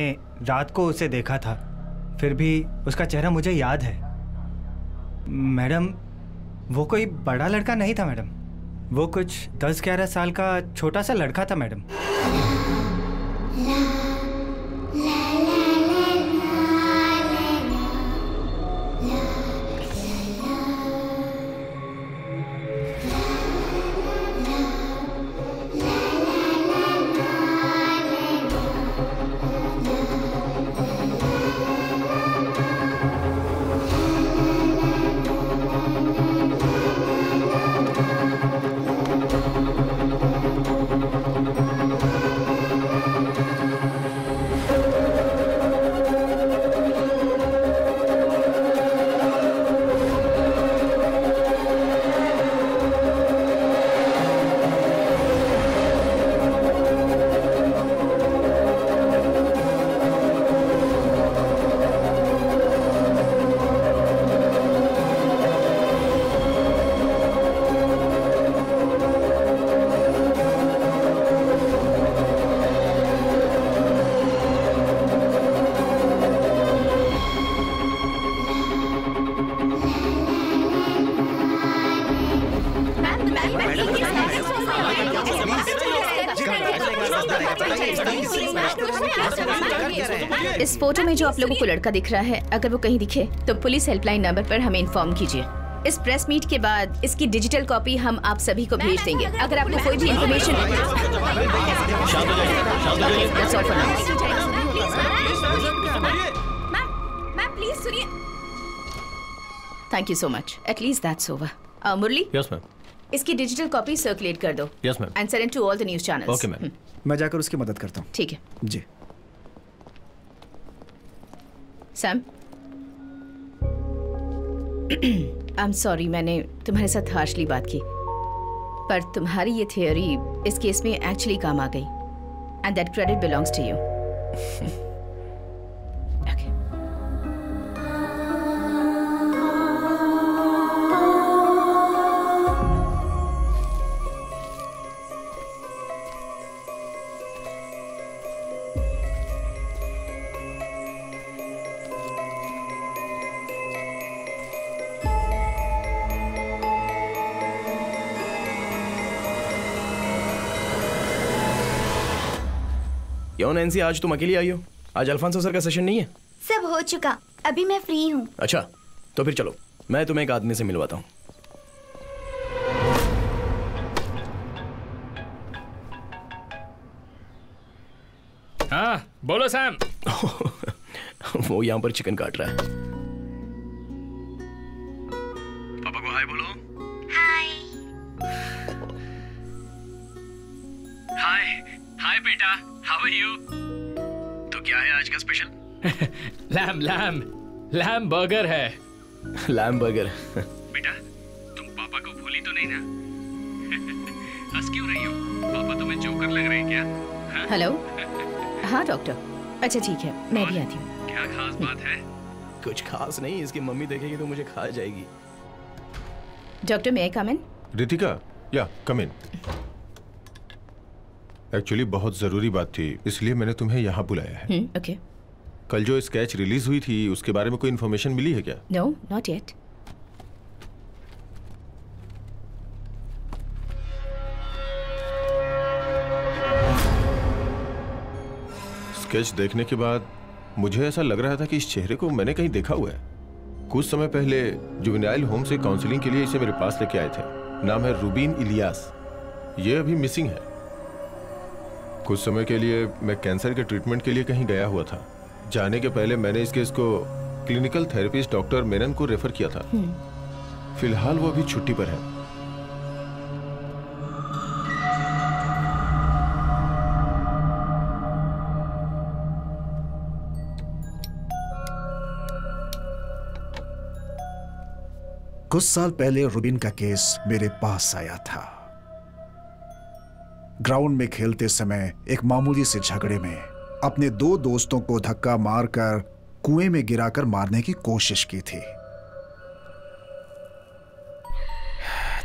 रात को उसे देखा था, फिर भी उसका चेहरा मुझे याद है। मैडम, वो कोई बड़ा लड़का नहीं था मैडम, वो कुछ 10-11 साल का छोटा सा लड़का था मैडम। बताइए। इस फोटो में जो आप लोगों को लड़का दिख रहा है, अगर वो कहीं दिखे तो पुलिस हेल्पलाइन नंबर पर हमें इन्फॉर्म कीजिए। इस प्रेस मीट के बाद इसकी डिजिटल कॉपी हम आप सभी को भेज देंगे। अगर आपको कोई भी information. Thank you so much, at least that's over. Murali, yes ma'am, इसकी डिजिटल कॉपी सर्कुलेट कर दो। Yes ma'am, and send it to all the news channels. Okay ma'am, मैं जाकर उसकी मदद करता हूँ। ठीक है जी। सैम, आई एम सॉरी मैंने तुम्हारे साथ हार्शली बात की, पर तुम्हारी ये थियोरी इस केस में एक्चुअली काम आ गई, and that credit belongs to you. Nancy, आज तुम अकेली आई हो? आज अल्फांसो सर का सेशन नहीं है? सब हो चुका, अभी मैं फ्री हूँ। अच्छा, तो फिर चलो मैं तुम्हें एक आदमी से मिलवाता हूँ। हाँ, बोलो सैम। वो यहाँ पर चिकन काट रहा है। पापा को हाय बोलो। हाय। हाय, हाय बेटा। How are you? तो क्या है आज का स्पेशल? लैम बर्गर है। Lamb burger. बेटा, तुम पापा को भूली तो नहीं ना? हंस क्यों रही हो? पापा तुम्हें जोकर लग रहे हैं क्या? हेलो। हाँ डॉक्टर। अच्छा ठीक है, मैं भी आती हूँ। क्या खास बात है? कुछ खास नहीं, इसकी मम्मी देखेगी तो मुझे खा जाएगी। डॉक्टर, मे आई कम इन? रितिका, या कम इन। एक्चुअली बहुत ज़रूरी बात थी, इसलिए मैंने तुम्हें यहाँ बुलाया है। ओके। कल जो स्केच रिलीज हुई थी, उसके बारे में कोई इन्फॉर्मेशन मिली है क्या? No, not yet. स्केच देखने के बाद मुझे ऐसा लग रहा था कि इस चेहरे को मैंने कहीं देखा हुआ है। कुछ समय पहले जुवेनाइल होम से काउंसलिंग के लिए इसे मेरे पास लेके आए थे। नाम है रूबिन इलियास। ये अभी मिसिंग है। कुछ समय के लिए मैं कैंसर के ट्रीटमेंट के लिए कहीं गया हुआ था। जाने के पहले मैंने इस केस को क्लिनिकल थेरेपिस्ट डॉक्टर मेनन को रेफर किया था। फिलहाल वो अभी छुट्टी पर है। कुछ साल पहले रूबिन का केस मेरे पास आया था। ग्राउंड में खेलते समय एक मामूली से झगड़े में अपने दो दोस्तों को धक्का मारकर कुएं में गिराकर मारने की कोशिश की थी।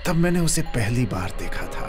तब मैंने उसे पहली बार देखा था।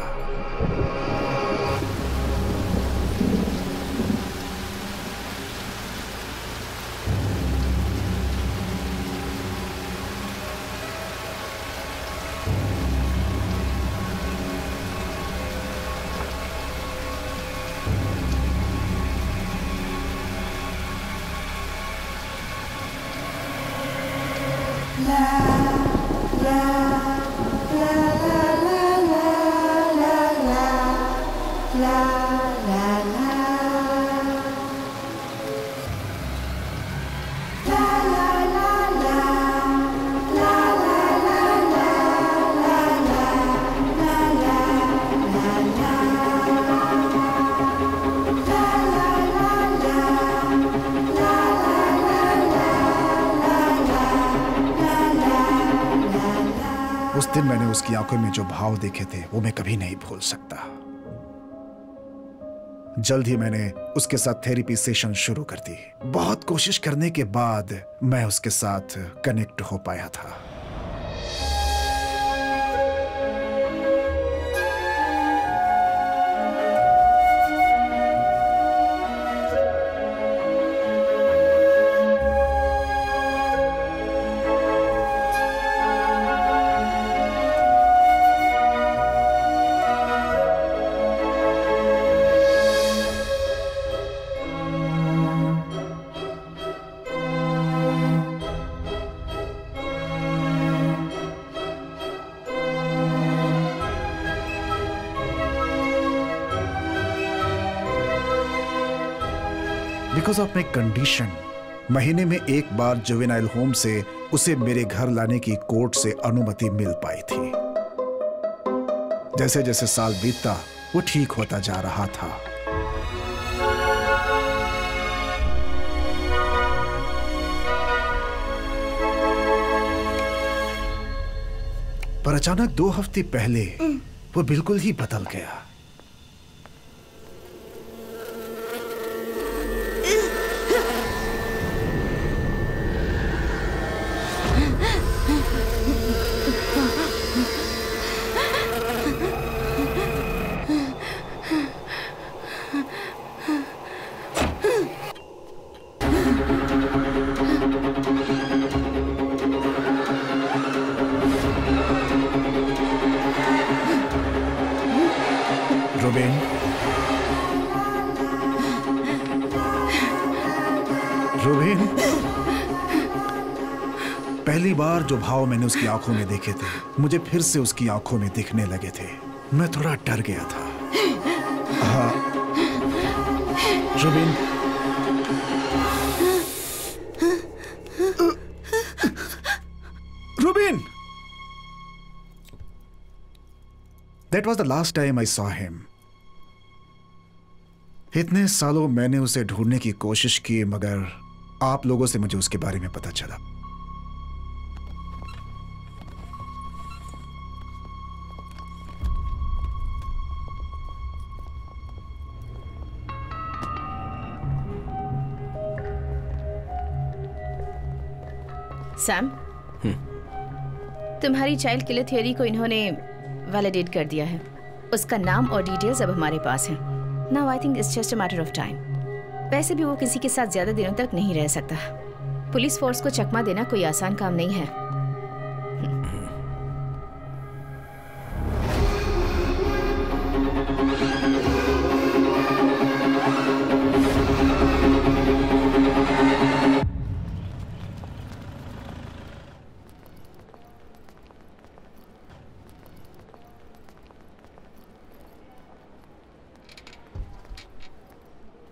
दिन मैंने उसकी आंखों में जो भाव देखे थे वो मैं कभी नहीं भूल सकता। जल्द ही मैंने उसके साथ थेरेपी सेशन शुरू कर दी। बहुत कोशिश करने के बाद मैं उसके साथ कनेक्ट हो पाया था। Because of my condition. महीने में एक बार जुवेनाइल होम से उसे मेरे घर लाने की कोर्ट से अनुमति मिल पाई थी। जैसे जैसे साल बीतता वो ठीक होता जा रहा था। पर अचानक 2 हफ्ते पहले वो बिल्कुल ही बदल गया। जो भाव मैंने उसकी आंखों में देखे थे मुझे फिर से उसकी आंखों में दिखने लगे थे। मैं थोड़ा डर गया था। हाँ Rubin, Rubin, that was the last time I saw him. इतने सालों मैंने उसे ढूंढने की कोशिश की मगर आप लोगों से मुझे उसके बारे में पता चला। सैम, तुम्हारी चाइल्ड किलर थियोरी को इन्होंने वैलिडेट कर दिया है। उसका नाम और डिटेल्स अब हमारे पास हैं। Now I think it's just a matter of time. वैसे भी वो किसी के साथ ज्यादा दिनों तक नहीं रह सकता। पुलिस फोर्स को चकमा देना कोई आसान काम नहीं है।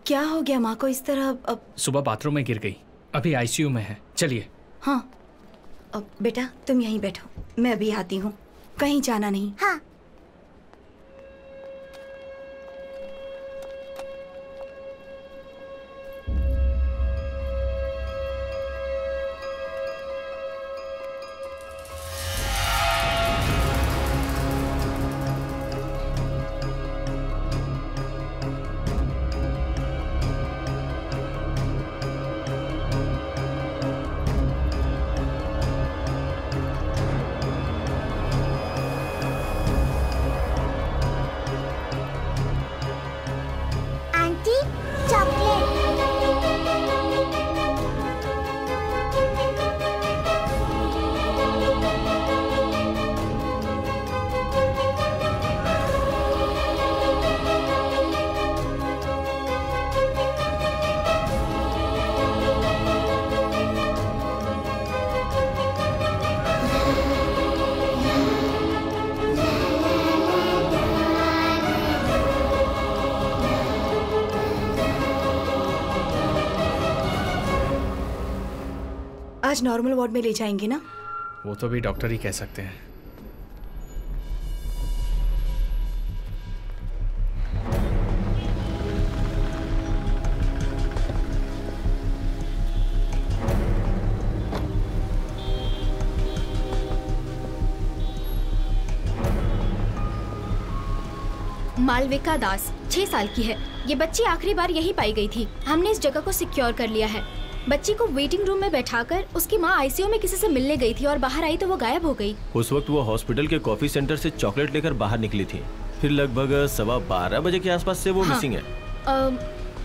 क्या हो गया माँ को इस तरह? अब सुबह बाथरूम में गिर गई, अभी आईसीयू में है। चलिए। हाँ अब बेटा तुम यहीं बैठो, मैं अभी आती हूँ, कहीं जाना नहीं। हाँ। आज नॉर्मल वार्ड में ले जाएंगे ना? वो तो भी डॉक्टर ही कह सकते हैं। मालविका दास 6 साल की है। ये बच्ची आखिरी बार यही पाई गई थी। हमने इस जगह को सिक्योर कर लिया है। बच्ची को वेटिंग रूम में बैठाकर उसकी माँ आईसीयू में किसी से मिलने गई थी और बाहर आई तो वो गायब हो गई। उस वक्त वो हॉस्पिटल के कॉफी सेंटर से चॉकलेट लेकर बाहर निकली थी। फिर लगभग 12:15 बजे के आसपास से वो मिसिंग है।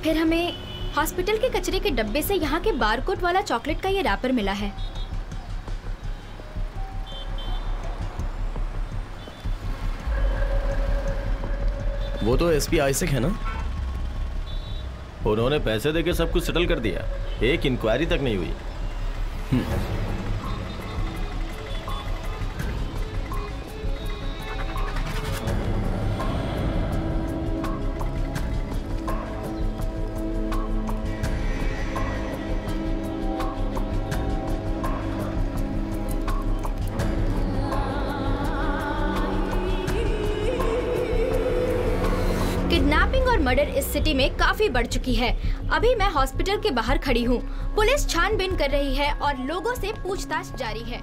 फिर हमें हॉस्पिटल के कचरे के डब्बे से यहाँ के बारकोड वाला चॉकलेट का ये रैपर मिला है। वो तो SP आइसेक है ना, उन्होंने पैसे देके सब कुछ सेटल कर दिया, एक इंक्वायरी तक नहीं हुई। किडनैपिंग और मर्डर इस सिटी में काफी बढ़ चुकी है। अभी मैं हॉस्पिटल के बाहर खड़ी हूँ। पुलिस छानबीन कर रही है और लोगों से पूछताछ जारी है।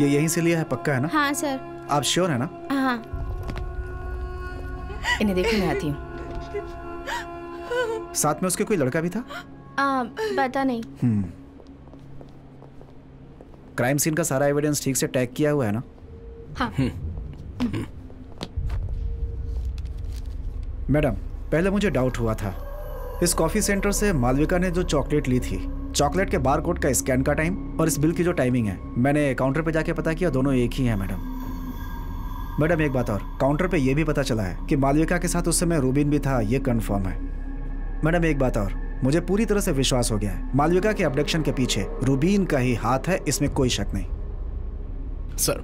ये यहीं से लिया है, पक्का है ना? हाँ सर। आप श्योर है ना? हाँ। इन्हें देखो, मैं आती हूँ। साथ में उसके कोई लड़का भी था? पता नहीं। क्राइम सीन का सारा एविडेंस ठीक से टैग किया हुआ है ना? हाँ। मैडम, पहले मुझे डाउट हुआ था। इस कॉफी सेंटर से मालविका ने जो चॉकलेट ली थी, चॉकलेट के बार कोड का स्कैन का टाइम और इस बिल की जो टाइमिंग है, मैंने काउंटर पे जाके पता किया, दोनों एक ही हैं। मैडम एक बात और, काउंटर पे ये भी पता चला है कि मालविका के साथ उस समय रूबिन भी था। ये कंफर्म है। मैडम एक बात और, मुझे पूरी तरह से विश्वास हो गया है, मालविका के अब्डक्शन के पीछे रूबिन का ही हाथ है, इसमें कोई शक नहीं। सर,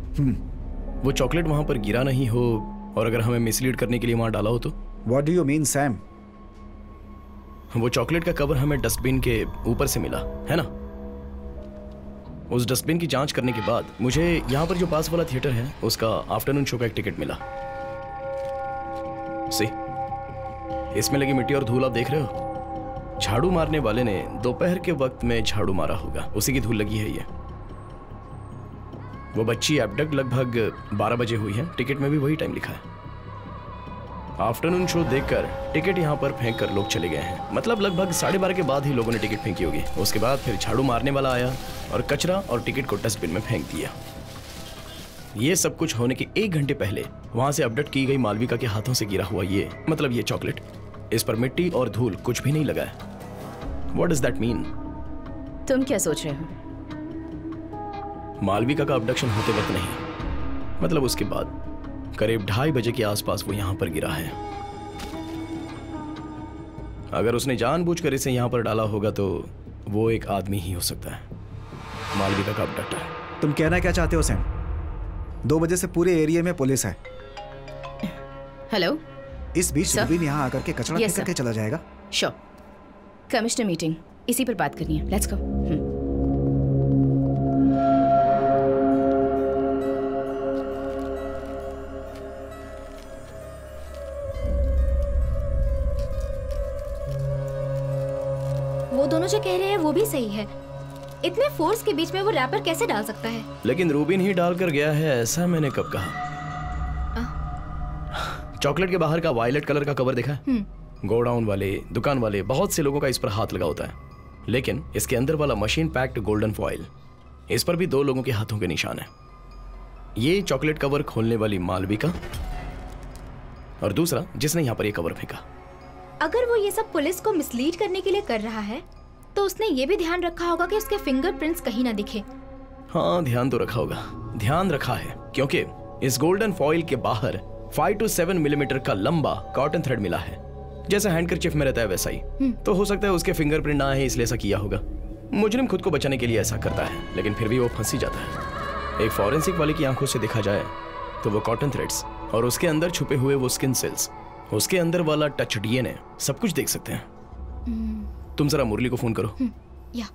वो चॉकलेट वहां पर गिरा नहीं हो और अगर हमें मिसलीड करने के लिए वहां डाला हो तो? What do you mean Sam? वो चॉकलेट का कवर हमें डस्टबिन के ऊपर से मिला है ना। उस डस्टबिन की जांच करने के बाद मुझे यहाँ पर जो पास वाला थिएटर है उसका आफ्टरनून शो का एक टिकट मिला। सी, इसमें लगी मिट्टी और धूल आप देख रहे हो। झाड़ू मारने वाले ने दोपहर के वक्त में झाड़ू मारा होगा, उसी की धूल लगी है ये। वो बच्ची एब्डक्ट लगभग 12 बजे हुई है, टिकट में भी वही टाइम लिखा है। आफ्टरनून शो देखकर टिकट यहाँ पर फेंक कर लोग चले गए हैं, मतलब लगभग 12:30 के बाद ही लोगों ने टिकट फेंकी होगी। उसके बाद फिर झाड़ू मारने वाला आया और कचरा और टिकट को डस्टबिन में फेंक दिया। ये सब कुछ होने के 1 घंटे पहले वहाँ से अपडेट की गई मालविका के हाथों से गिरा हुआ ये, मतलब ये चॉकलेट, इस पर मिट्टी और धूल कुछ भी नहीं लगा है। What does that mean? तुम क्या सोच रहे हो? मालविका का अपडक्शन होते वक्त नहीं, मतलब उसके बाद करीब 2:30 बजे के आसपास वो यहाँ पर गिरा है। अगर उसने जानबूझकर इसे यहाँ पर डाला होगा तो वो एक आदमी ही हो सकता है, मालविका का अपडेटर। तुम कहना क्या चाहते हो सैम? 2 बजे से पूरे एरिया में पुलिस है। हेलो। इस बीच रूबिन यहाँ आकर के कचरा फेंक करके चला जाएगा। श्योर। कमिश्नर मीटिंग, इसी पर बात करनी है। Let's go. दोनों जो कह रहे हैं वो भी सही है। इतने फोर्स के बीच में वो रैपर कैसे डाल सकता है? लेकिन रूबिन ही डाल कर गया है, ऐसा मैंने कब कहा? चॉकलेट के बाहर का वायलेट कलर का कवर देखा है? गोडाउन वाले, दुकान वाले, बहुत से लोगों का इस पर हाथ लगा होता है, लेकिन इसके अंदर वाला मशीन पैक्ड गोल्डन फॉइल, इस पर भी 2 लोगों के हाथों के निशान है। ये चॉकलेट कवर खोलने वाली मालविका और दूसरा जिसने यहाँ पर यह कवर फेंका। अगर वो ये सब पुलिस को मिसलीड करने के लिए कर रहा है तो उसने ये भी ध्यान रखा होगा कि उसके फिंगरप्रिंट्स कहीं ना दिखे। हाँ, ध्यान तो रखा होगा, ध्यान रखा है, क्योंकि इस गोल्डन फॉइल के बाहर 5 to 7 मिलीमीटर का लंबा कॉटन थ्रेड मिला है, जैसा हैंडकरचीफ में रहता है वैसा ही। तो हो सकता है उसके फिंगरप्रिंट ना है, इसलिए ऐसा किया होगा। मुजरिम खुद को बचाने के लिए ऐसा करता है, लेकिन फिर भी वो फंस ही जाता है। एक फॉरेंसिक वाले की आंखों से देखा जाए तो वो कॉटन थ्रेड्स और उसके अंदर छुपे हुए वो स्किन सेल्स, उसके अंदर वाला टच डीएनए, सब कुछ देख सकते हैं। तुम जरा मुरली को फोन करो। या। इसे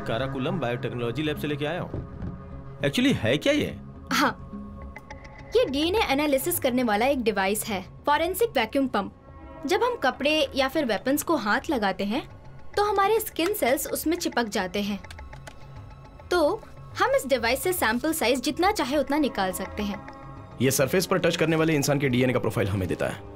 काराकुलम बायोटेक्नोलॉजी लैब से लेके आया हूँ। एक्चुअली है क्या ये? हाँ, ये डीएनए एनालिसिस करने वाला एक डिवाइस है, फॉरेंसिक वैक्यूम पंप। जब हम कपड़े या फिर वेपन्स को हाथ लगाते हैं तो हमारे स्किन सेल्स उसमें चिपक जाते हैं, तो हम इस डिवाइस से सैंपल साइज जितना चाहे उतना निकाल सकते हैं। ये सरफेस पर टच करने वाले इंसान के डीएनए का प्रोफाइल हमें देता है।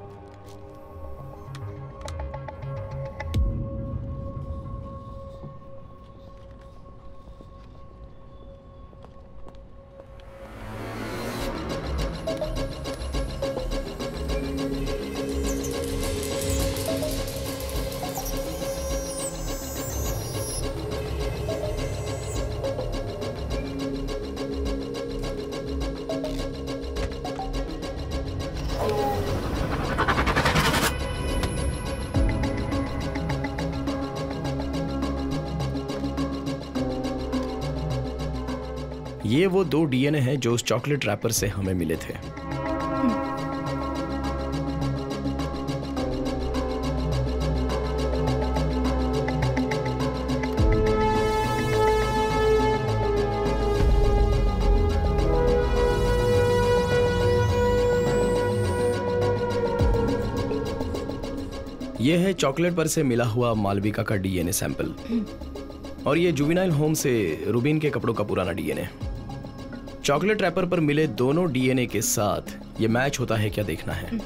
ये वो दो डीएनए हैं जो उस चॉकलेट रैपर से हमें मिले थे। यह है चॉकलेट पर से मिला हुआ मालविका का डीएनए सैंपल और यह जुवेनाइल होम से रूबिन के कपड़ों का पुराना डीएनए। चॉकलेट रैपर पर मिले दोनों डीएनए के साथ यह मैच होता है क्या देखना है।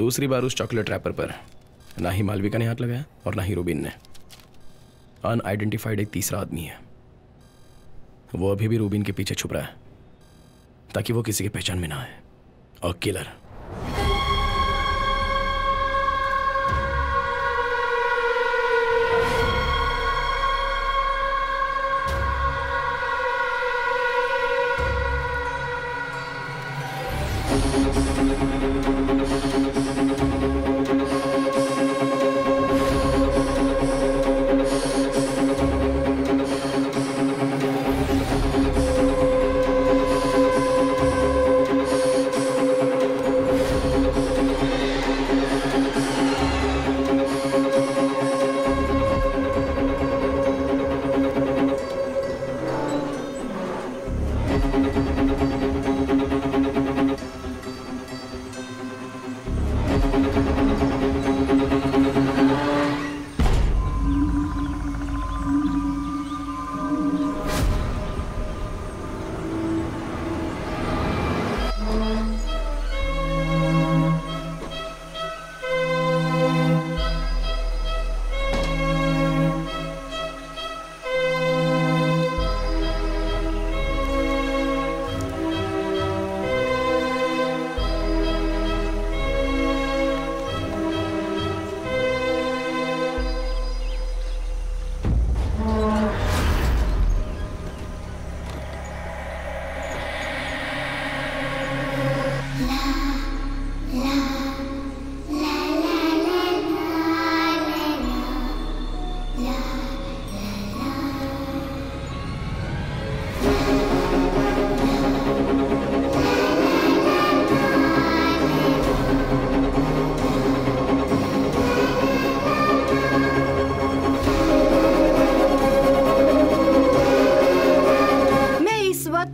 दूसरी बार उस चॉकलेट रैपर पर ना ही मालविका ने हाथ लगाया और ना ही रूबिन ने। अनआइडेंटिफाइड एक तीसरा आदमी है, वो अभी भी रूबिन के पीछे छुप रहा है ताकि वो किसी की पहचान में ना आए। और किलर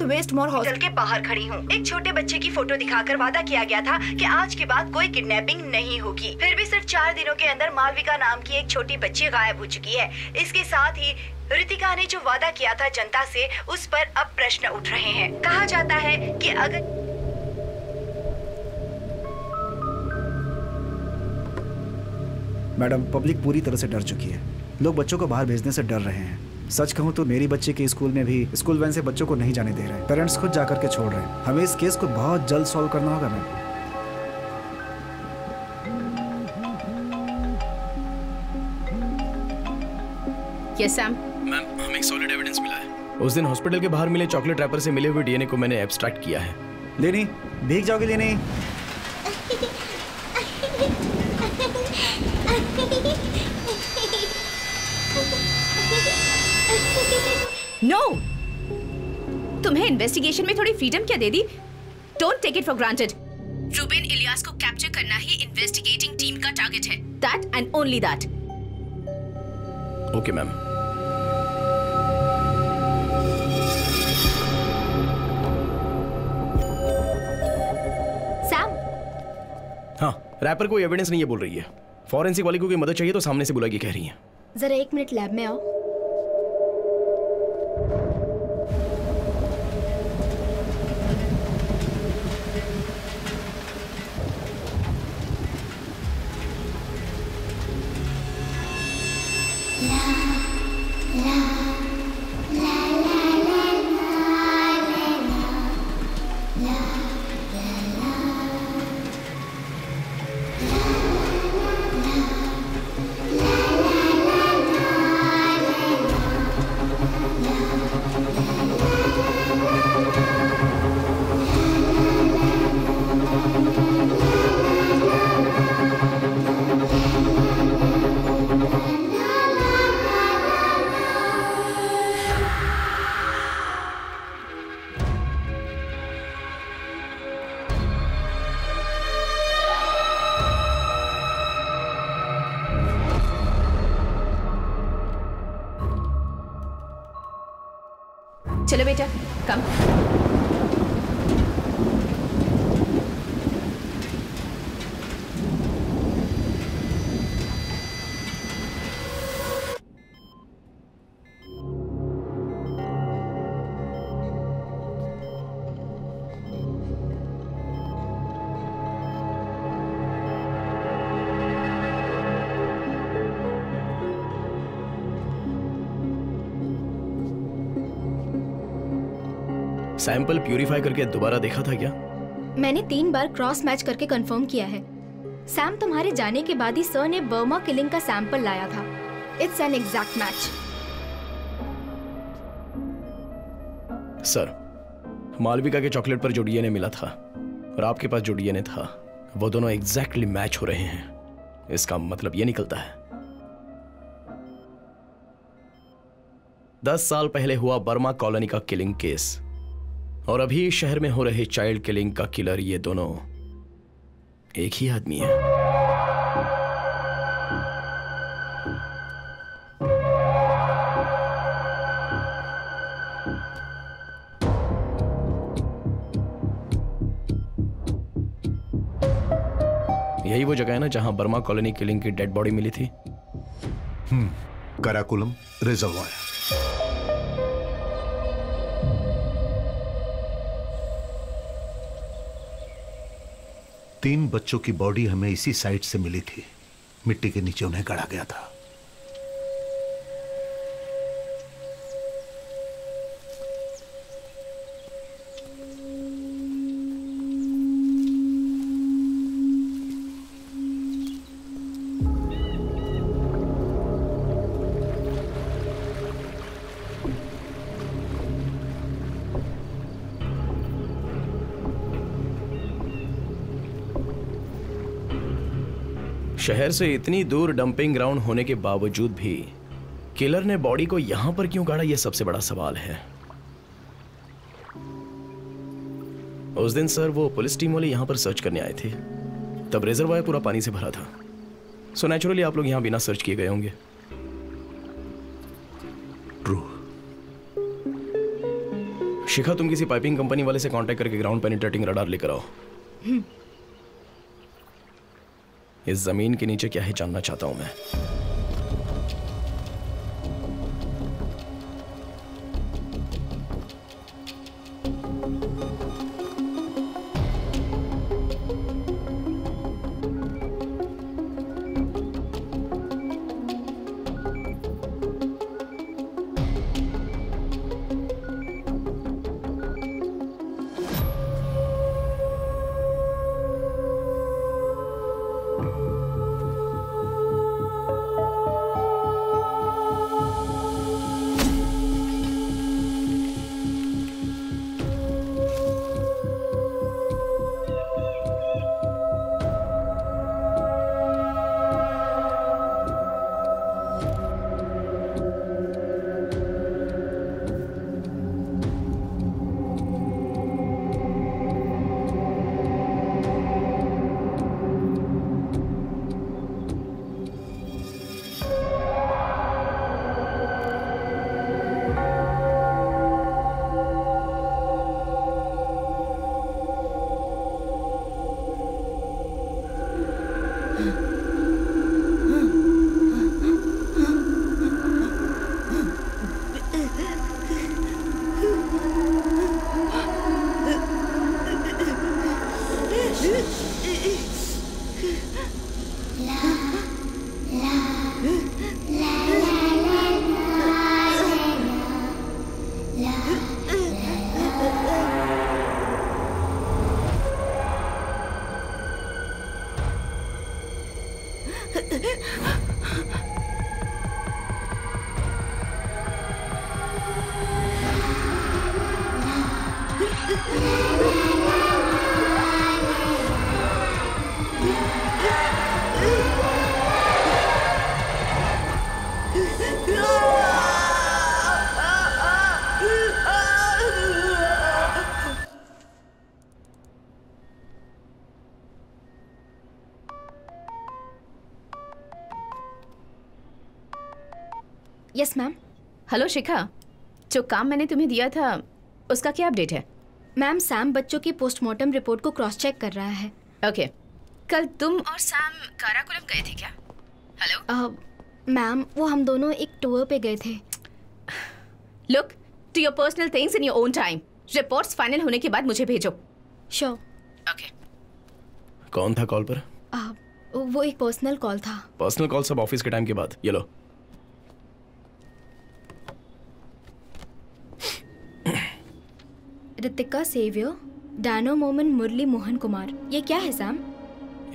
वेस्टमोर हॉस्पिटल के बाहर खड़ी हूँ। एक छोटे बच्चे की फोटो दिखाकर वादा किया गया था कि आज के बाद कोई किडनैपिंग नहीं होगी। फिर भी सिर्फ 4 दिनों के अंदर मालविका नाम की एक छोटी बच्ची गायब हो चुकी है। इसके साथ ही रितिका ने जो वादा किया था जनता से, उस पर अब प्रश्न उठ रहे हैं। कहा जाता है कि अगर मैडम पब्लिक पूरी तरह से डर चुकी है, लोग बच्चों को बाहर भेजने से डर रहे हैं। सच कहूँ तो मेरी बच्चे के स्कूल में भी स्कूल वैन से बच्चों को नहीं जाने दे रहे हैं। पेरेंट्स खुद जाकर के छोड़ रहे हैं। हमें इस केस को बहुत जल्द सॉल्व करना होगा मैम। Yes Sam. मैम हमें सॉलिड एविडेंस मिला है। उस दिन हॉस्पिटल के बाहर मिले चॉकलेट रैपर से मिले हुए डीएनए को मैंने एब्स्ट्रैक्ट किया है। लेनी भीग जाओगे लेनी। नो तुम्हें इन्वेस्टिगेशन में थोड़ी फ्रीडम क्या दे दी? Don't take it for granted. Rubin Ilyas को कैप्चर करना ही इन्वेस्टिगेटिंग टीम का टारगेट है। That and only that. Okay ma'am. Sam. हाँ रैपर कोई एविडेंस नहीं है बोल रही है। फॉरेंसिक वाली को कोई मदद चाहिए तो सामने से बुलाएगी कह रही है। जरा 1 मिनट लैब में आओ। चलो बेटा कम। सैंपल प्यूरिफाई करके दोबारा देखा था क्या? मैंने 3 बार क्रॉस मैच करके कंफर्म किया है। सैम तुम्हारे जाने के बाद ही सर ने बर्मा किलिंग का सैंपल लाया था। It's an exact match. Sir, Malvika के चॉकलेट पर जो डीएनए मिला था और आपके पास जो डीएनए था, वो दोनों एग्जैक्टली मैच हो रहे हैं। इसका मतलब ये निकलता है 10 साल पहले हुआ बर्मा कॉलोनी का किलिंग केस और अभी शहर में हो रहे चाइल्ड किलिंग का किलर, ये दोनों एक ही आदमी है। यही वो जगह है ना जहां बर्मा कॉलोनी किलिंग की डेड बॉडी मिली थी? कराकुलम रिजर्वायर। तीन बच्चों की बॉडी हमें इसी साइड से मिली थी। मिट्टी के नीचे उन्हें गड़ा गया था। शहर से इतनी दूर डंपिंग ग्राउंड होने के बावजूद भी किलर ने बॉडी को यहां पर क्यों गाड़ा, यह सबसे बड़ा सवाल है। उस दिन सर वो पुलिस टीम वाले यहां पर सर्च करने आए थे, तब रिजर्वायर पूरा पानी से भरा था। सो नेचुरली आप लोग यहां बिना सर्च किए गए होंगे। ट्रू। शिखा, तुम किसी पाइपिंग कंपनी वाले से कांटेक्ट करके ग्राउंड पेनिट्रेटिंग रडार लेकर आओ। इस जमीन के नीचे क्या है जानना चाहता हूं मैं। Yes, ma'am. हेलो शिखा, जो काम मैंने तुम्हें दिया था उसका क्या अपडेट है? मैम, सैम बच्चों की पोस्टमार्टम रिपोर्ट को क्रॉस चेक कर रहा है। ओके, कल तुम और सैम काराकुलम गए थे क्या? हेलो मैम, वो हम दोनों एक टूर पे गए थे। Look to your personal things in your own time. Reports final होने के बाद मुझे भेजो। श्योर। ओके। कौन था कॉल पर? वो एक पर्सनल कॉल था। पर्सनल कॉल सब ऑफिस के टाइम के बाद। ये लो। रितिका सेवियर, डैनो मोमन, मुरली मोहन कुमार, ये क्या है सैम?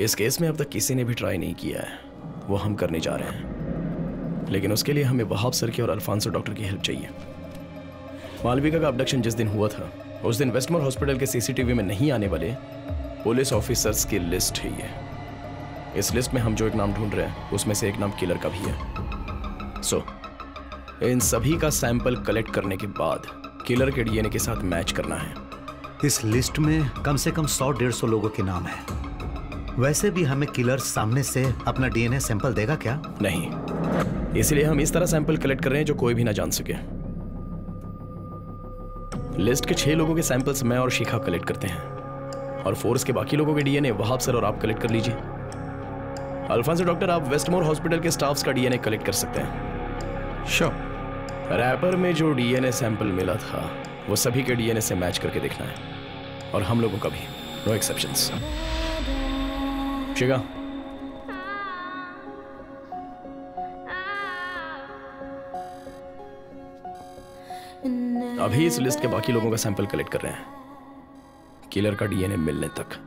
इस केस में अब तक किसी ने भी ट्राई नहीं किया है, वो हम करने जा रहे हैं, लेकिन उसके लिए हमें वहाब सर की और अल्फांसो डॉक्टर की हेल्प चाहिए। मालविका का अब्डक्शन जिस दिन हुआ था उस दिन वेस्टमोर हॉस्पिटल के सीसीटीवी में नहीं आने वाले पुलिस ऑफिसर्स की लिस्ट है ये। इस लिस्ट में हम जो एक नाम ढूंढ रहे हैं उसमें से एक नाम किलर का भी है। सो इन सभी का सैंपल कलेक्ट करने के बाद किलर के डीएनए के साथ मैच करना है। इस लिस्ट में कम से कम 100-150 लोगों के नाम है। वैसे भी हमें किलर सामने से अपना डीएनए सैंपल देगा क्या? नहीं, इसलिए हम इस तरह सैंपल कलेक्ट कर रहे हैं जो कोई भी ना जान सके। लिस्ट के 6 लोगों के सैंपल्स मैं और शिखा कलेक्ट करते हैं और फोर्स के बाकी लोगों के डीएनए वहाब सर और आप कलेक्ट कर लीजिए। अल्फांसो डॉक्टर, आप वेस्टमोर हॉस्पिटल के स्टाफ्स का डीएनए कलेक्ट कर सकते हैं। श्योर। रैपर में जो डीएनए सैंपल मिला था वो सभी के डीएनए से मैच करके देखना है और हम लोगों का भी, नो एक्सेप्शंस। शिखा, अभी इस लिस्ट के बाकी लोगों का सैंपल कलेक्ट कर रहे हैं किलर का डीएनए मिलने तक।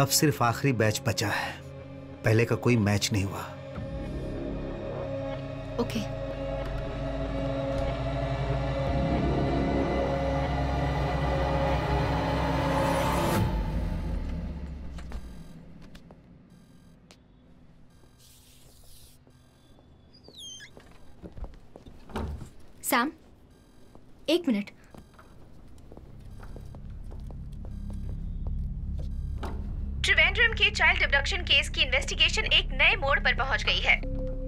अब सिर्फ आखिरी बैच बचा है, पहले का कोई मैच नहीं हुआ। Okay. Sam, 1 minute. Child abduction case की इन्वेस्टिगेशन एक नए मोड़ पर पहुंच गई है।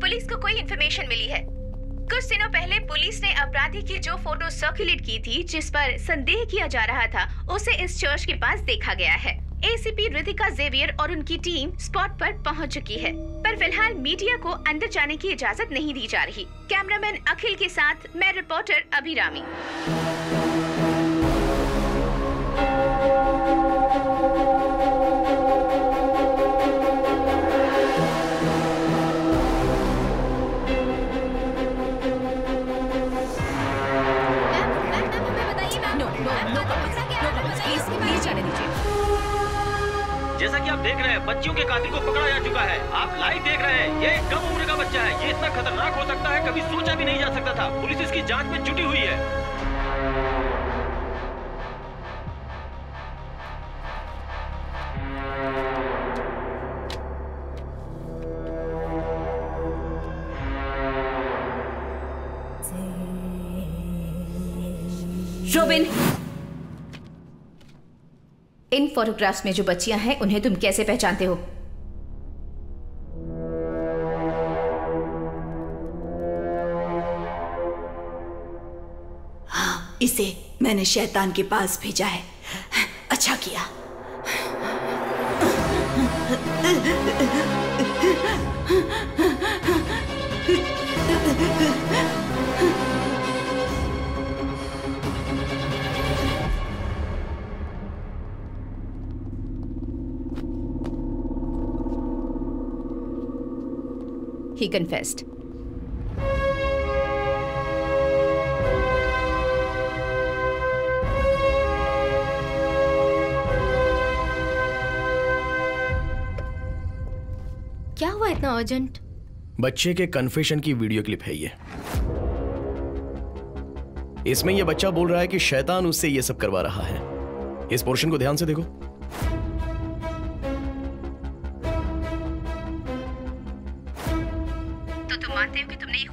पुलिस को कोई इन्फॉर्मेशन मिली है। कुछ दिनों पहले पुलिस ने अपराधी की जो फोटो सर्कुलेट की थी जिस पर संदेह किया जा रहा था उसे इस चर्च के पास देखा गया है। एसीपी रितिका, जेवियर और उनकी टीम स्पॉट पर पहुंच चुकी है, पर फिलहाल मीडिया को अंदर जाने की इजाजत नहीं दी जा रही। कैमरामैन अखिल के साथ मैं रिपोर्टर अभिरामी। जैसा कि आप देख रहे हैं बच्चियों के कातिल को पकड़ा जा चुका है। आप लाइव देख रहे हैं, ये एक कम उम्र का बच्चा है। ये इतना खतरनाक हो सकता है कभी सोचा भी नहीं जा सकता था। पुलिस इसकी जांच में जुटी हुई है। रोबिन, इन फोटोग्राफ्स में जो बच्चियां हैं उन्हें तुम कैसे पहचानते हो? हाँ, इसे मैंने शैतान के पास भेजा है। अच्छा किया। He confessed. क्या हुआ इतना अर्जेंट? बच्चे के कन्फेशन की वीडियो क्लिप है ये। इसमें ये बच्चा बोल रहा है कि शैतान उससे ये सब करवा रहा है। इस पोर्शन को ध्यान से देखो।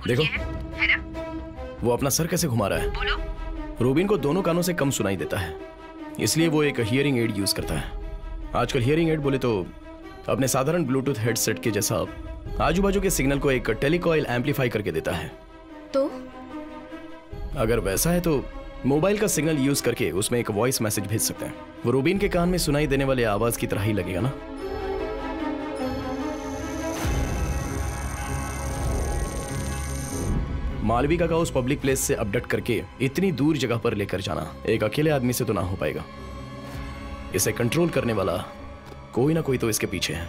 देखो है ना? वो अपना सर कैसे घुमा रहा है। बोलो। रूबिन को दोनों कानों से कम सुनाई देता है, इसलिए वो एक हियरिंग एड यूज करता है। आजकल हियरिंग एड बोले तो अपने साधारण ब्लूटूथ हेडसेट के जैसा आजू बाजू के सिग्नल को एक टेलीकॉइल एम्पलीफाई करके देता है। तो अगर वैसा है तो मोबाइल का सिग्नल यूज करके उसमें एक वॉइस मैसेज भेज सकते हैं। वो रूबिन के कान में सुनाई देने वाले आवाज की तरह ही लगेगा ना। मालविका का उस पब्लिक प्लेस से अपडेट करके इतनी दूर जगह पर लेकर जाना एक अकेले आदमी से तो ना हो पाएगा। इसे कंट्रोल करने वाला कोई ना कोई तो इसके पीछे है।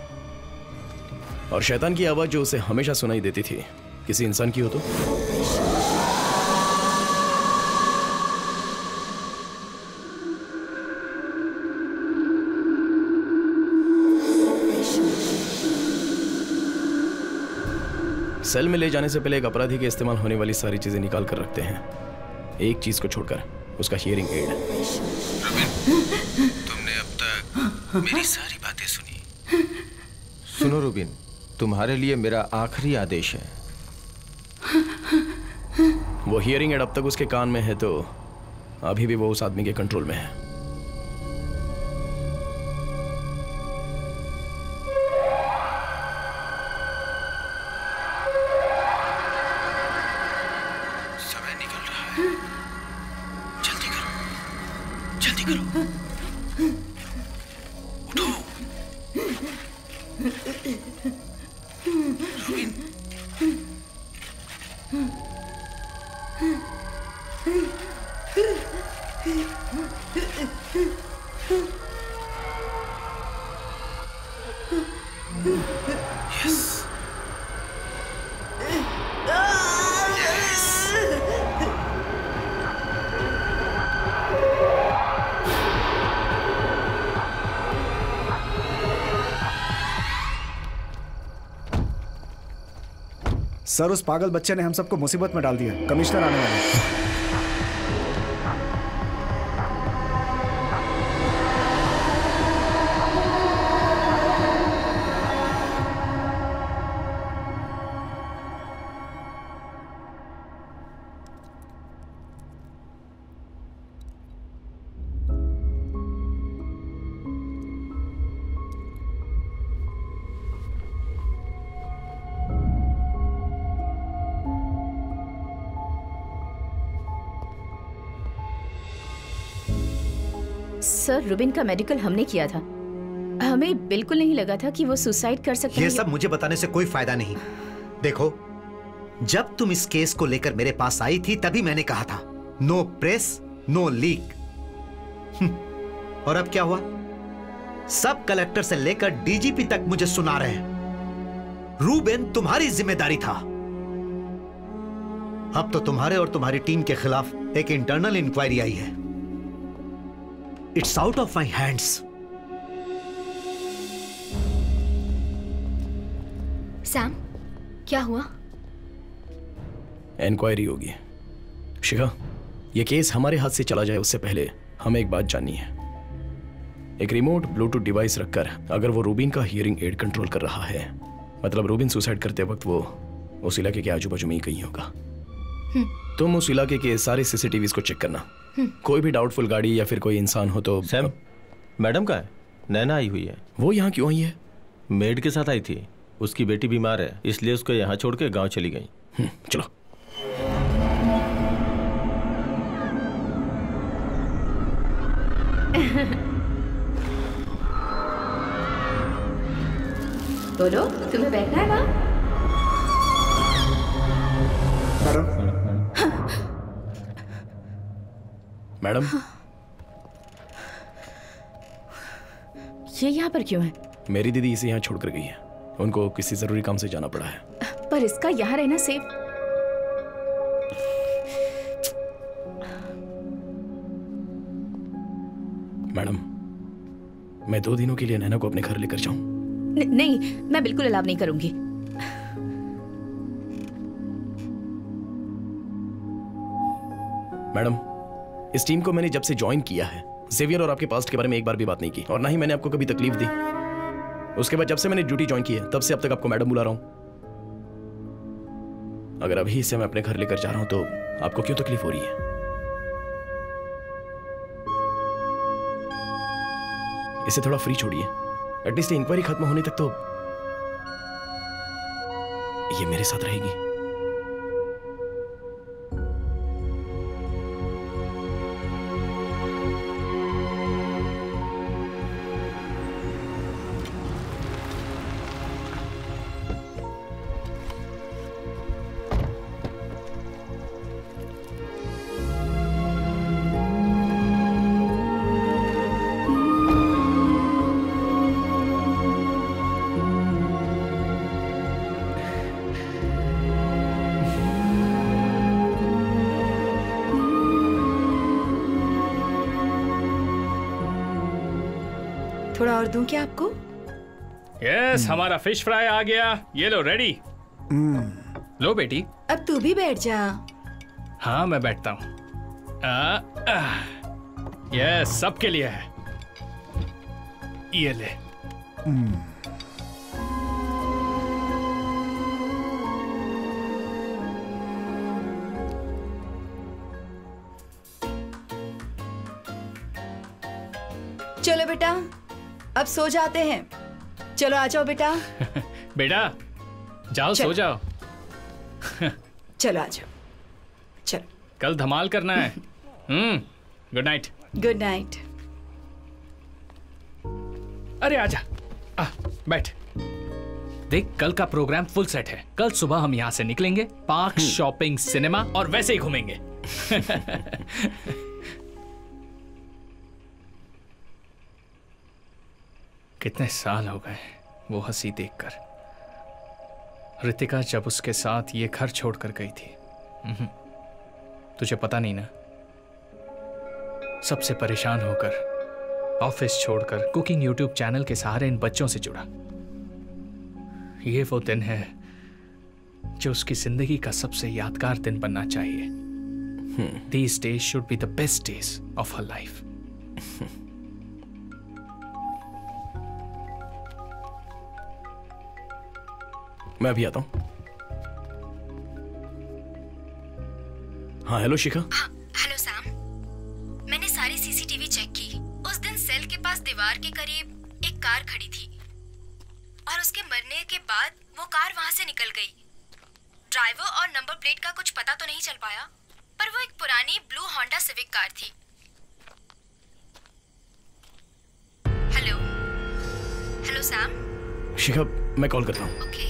और शैतान की आवाज जो उसे हमेशा सुनाई देती थी किसी इंसान की हो तो। सेल में ले जाने से पहले एक अपराधी के इस्तेमाल होने वाली सारी चीजें निकाल कर रखते हैं, एक चीज को छोड़कर, उसका हियरिंग एड। रूबिन, तुमने अब तक मेरी सारी बातें सुनी। सुनो रूबिन, तुम्हारे लिए मेरा आखिरी आदेश है। वो हियरिंग एड अब तक उसके कान में है तो अभी भी वो उस आदमी के कंट्रोल में है। सर, उस पागल बच्चे ने हम सबको मुसीबत में डाल दिया। कमिश्नर आने वाले हैं। सर, रूबिन का मेडिकल हमने किया था। हमें बिल्कुल नहीं लगा था कि वो सुसाइड कर सकता है। ये सब मुझे बताने से कोई फायदा नहीं। देखो, जब तुम इस केस को लेकर मेरे पास आई थी तभी मैंने कहा था नो प्रेस नो लीक। और अब क्या हुआ? सब कलेक्टर से लेकर डीजीपी तक मुझे सुना रहे हैं रूबिन तुम्हारी जिम्मेदारी था। अब तो तुम्हारे और तुम्हारी टीम के खिलाफ एक इंटरनल इंक्वायरी आई है। It's out of my hands. Sam, क्या हुआ? इंक्वायरी होगी। शिखा, ये केस हमारे हाथ से चला जाए उससे पहले हमें एक बात जाननी है। एक रिमोट ब्लूटूथ डिवाइस रखकर अगर वो रूबिन का हियरिंग एड कंट्रोल कर रहा है, मतलब रूबिन सुसाइड करते वक्त वो उस इलाके के आजू बाजू में ही कहीं होगा। तुम उस इलाके के सारे सीसीटीवी को चेक करना। कोई भी डाउटफुल गाड़ी या फिर कोई इंसान हो तो। सैम, मैडम का है? नैना आई हुई है। वो यहाँ क्यों आई है? मेड के साथ आई थी, उसकी बेटी बीमार है इसलिए उसको यहाँ छोड़ के गाँव चली गई। चलो। बोलो, तुम्हें बैठना है ना? मैडम, ये यहाँ पर क्यों है? मेरी दीदी इसे यहाँ छोड़कर गई है, उनको किसी जरूरी काम से जाना पड़ा है। पर इसका यहाँ रहना सेफ। मैडम, मैं 2 दिनों के लिए नैना को अपने घर लेकर जाऊं? नहीं, मैं बिल्कुल अलाव नहीं करूंगी। मैडम, इस टीम को मैंने जब से ज्वाइन किया है, जेवियर और आपके पास्ट के बारे में एक बार भी बात नहीं की और ना ही मैंने आपको कभी तकलीफ दी। उसके बाद जब से मैंने ड्यूटी ज्वाइन की है तब से अब तक आपको मैडम बुला रहा हूं। अगर अभी इसे मैं अपने घर लेकर जा रहा हूं तो आपको क्यों तकलीफ हो रही है? इसे थोड़ा फ्री छोड़िए, एटलीस्ट इंक्वायरी खत्म होने तक तो ये मेरे साथ रहेगी। और दूं क्या आपको? यस, हमारा फिश फ्राई आ गया। ये लो, रेडी। लो बेटी, अब तू भी बैठ जा। हाँ, मैं बैठता हूँ। यस, सबके लिए है। ये ले। चलो बेटा, अब सो जाते हैं। चलो आ जाओ बेटा। बेटा जाओ, सो जाओ। चलो आ जाओ, चलो, कल धमाल करना है। Good night. Good night. अरे आजा, बैठ। देख, कल का प्रोग्राम फुल सेट है। कल सुबह हम यहाँ से निकलेंगे, पार्क, शॉपिंग, सिनेमा और वैसे ही घूमेंगे। कितने साल हो गए वो हंसी देखकर। रितिका जब उसके साथ ये घर छोड़कर गई थी, तुझे पता नहीं ना, सबसे परेशान होकर ऑफिस छोड़कर कुकिंग यूट्यूब चैनल के सहारे इन बच्चों से जुड़ा। ये वो दिन है जो उसकी जिंदगी का सबसे यादगार दिन बनना चाहिए। These days should be the best days of her life. मैं अभी आता हूँ। हाँ, हेलो शिखा। हाँ, हेलो सैम। मैंने सारी सीसीटीवी चेक की। उस दिन सेल के पास दीवार के करीब एक कार खड़ी थी और उसके मरने के बाद वो कार वहाँ से निकल गई। ड्राइवर और नंबर प्लेट का कुछ पता तो नहीं चल पाया, पर वो एक पुरानी ब्लू होंडा सिविक कार थी। Hello, hello Sam. शिखा, मैं कॉल करता हूँ। ओके।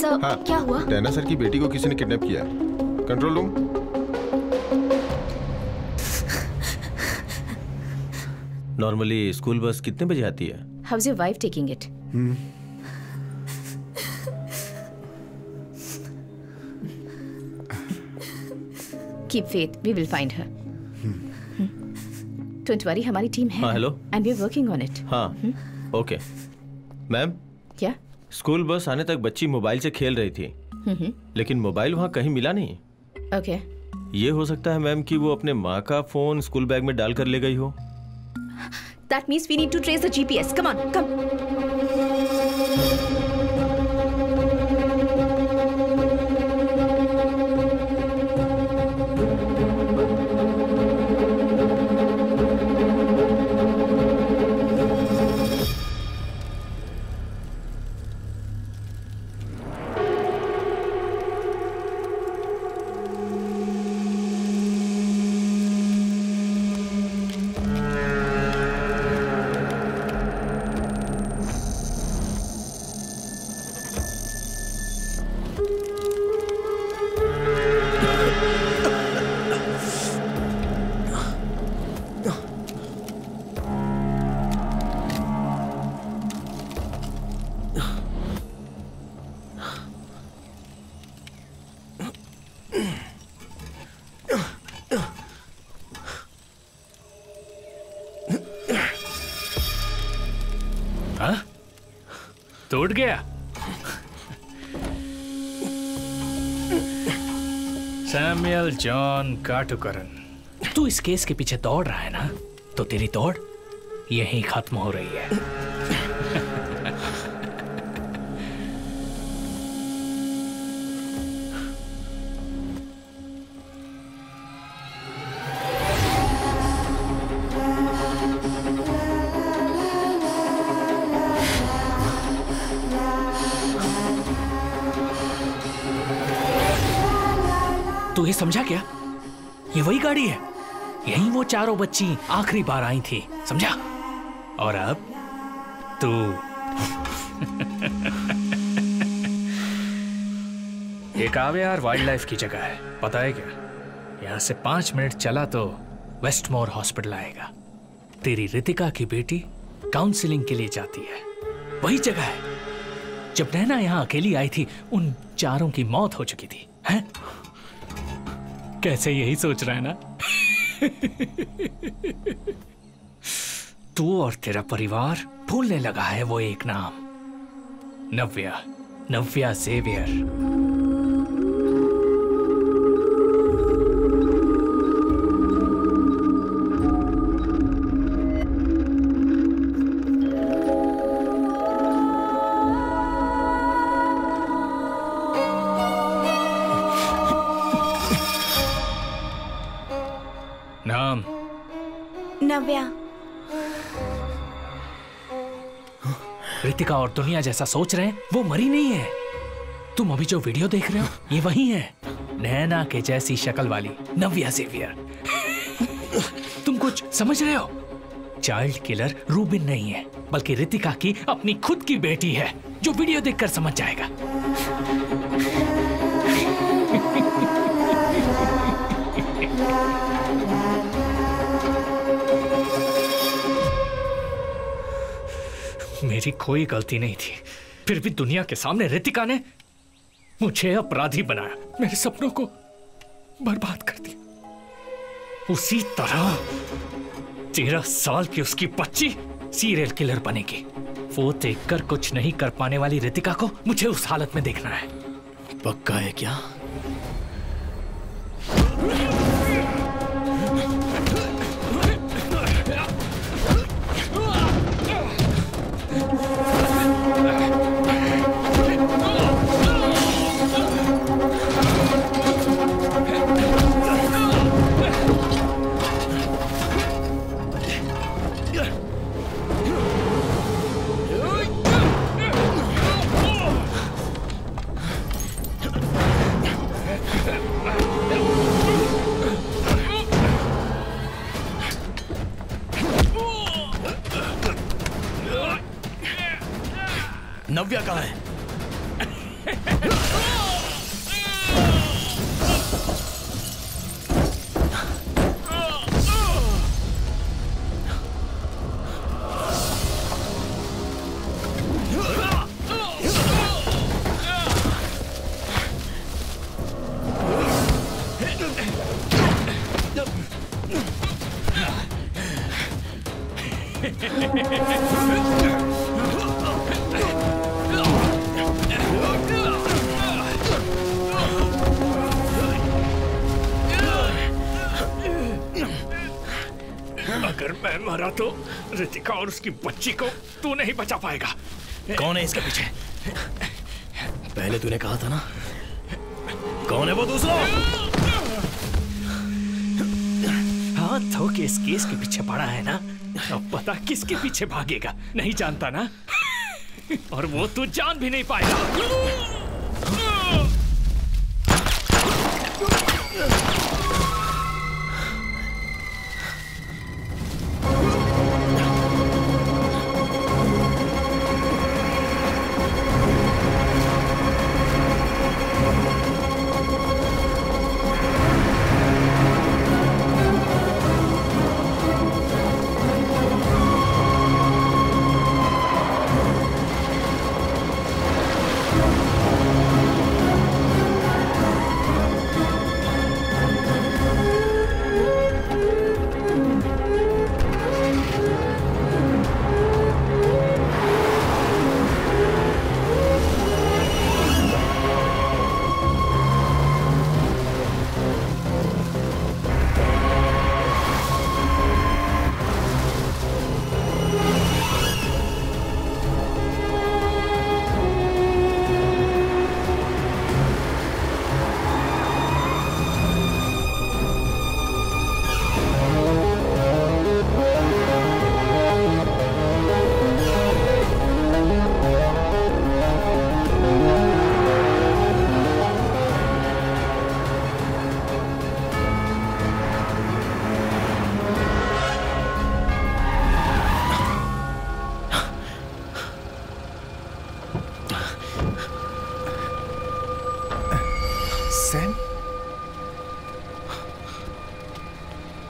सर हाँ, क्या हुआ? डैना सर की बेटी को किसी ने किडनैप किया है। Control room. Normally school bus कितने बजे आती है? How is your wife taking it? Keep faith, we will find her. Don't worry, हमारी टीम है। Hello. And we are working on it. हाँ, okay. मैम। क्या? स्कूल बस आने तक बच्ची मोबाइल से खेल रही थी। लेकिन मोबाइल वहाँ कहीं मिला नहीं। Okay. ये हो सकता है मैम कि वो अपने माँ का फोन स्कूल बैग में डाल कर ले गई हो। That means we need to trace the GPS. Come on, come. टूट गया। सैमुअल जॉन काटुकरन, तू इस केस के पीछे दौड़ रहा है ना, तो तेरी दौड़ यहीं खत्म हो रही है। समझा क्या? ये वही गाड़ी है, यही वो चारों बच्ची आखिरी बार आई थी, समझा? और अब तू ये कावेयार वाइल्ड लाइफ की जगह है, पता है क्या? यहां से 5 मिनट चला तो वेस्टमोर हॉस्पिटल आएगा। तेरी रितिका की बेटी काउंसलिंग के लिए जाती है, वही जगह है जब नैना यहां अकेली आई थी, उन चारों की मौत हो चुकी थी। हैं? कैसे यही सोच रहा है ना? तू और तेरा परिवार भूलने लगा है वो एक नाम, नव्या। नव्या जेवियर। रितिका और दुनिया जैसा सोच रहे हैं, वो मरी नहीं है। तुम अभी जो वीडियो देख रहे हो ये वही है, नैना के जैसी शक्ल वाली नव्या सेवियर। तुम कुछ समझ रहे हो? चाइल्ड किलर रूबिन नहीं है, बल्कि रितिका की अपनी खुद की बेटी है, जो वीडियो देखकर समझ जाएगा। मेरी कोई गलती नहीं थी, फिर भी दुनिया के सामने रितिका ने मुझे अपराधी बनाया, मेरे सपनों को बर्बाद कर दिया। उसी तरह 13 साल की उसकी बच्ची सीरियल किलर बनेगी। वो देखकर कुछ नहीं कर पाने वाली रितिका को मुझे उस हालत में देखना है। पक्का है क्या? तो रितिका और उसकी बच्ची को तू नहीं बचा पाएगा। कौन है इसके पीछे? पहले तूने कहा था ना, कौन है वो दूसरा? हाँ, तो केस केस के पीछे पड़ा है ना, अब पता किसके पीछे भागेगा। नहीं जानता ना, और वो तू जान भी नहीं पाएगा।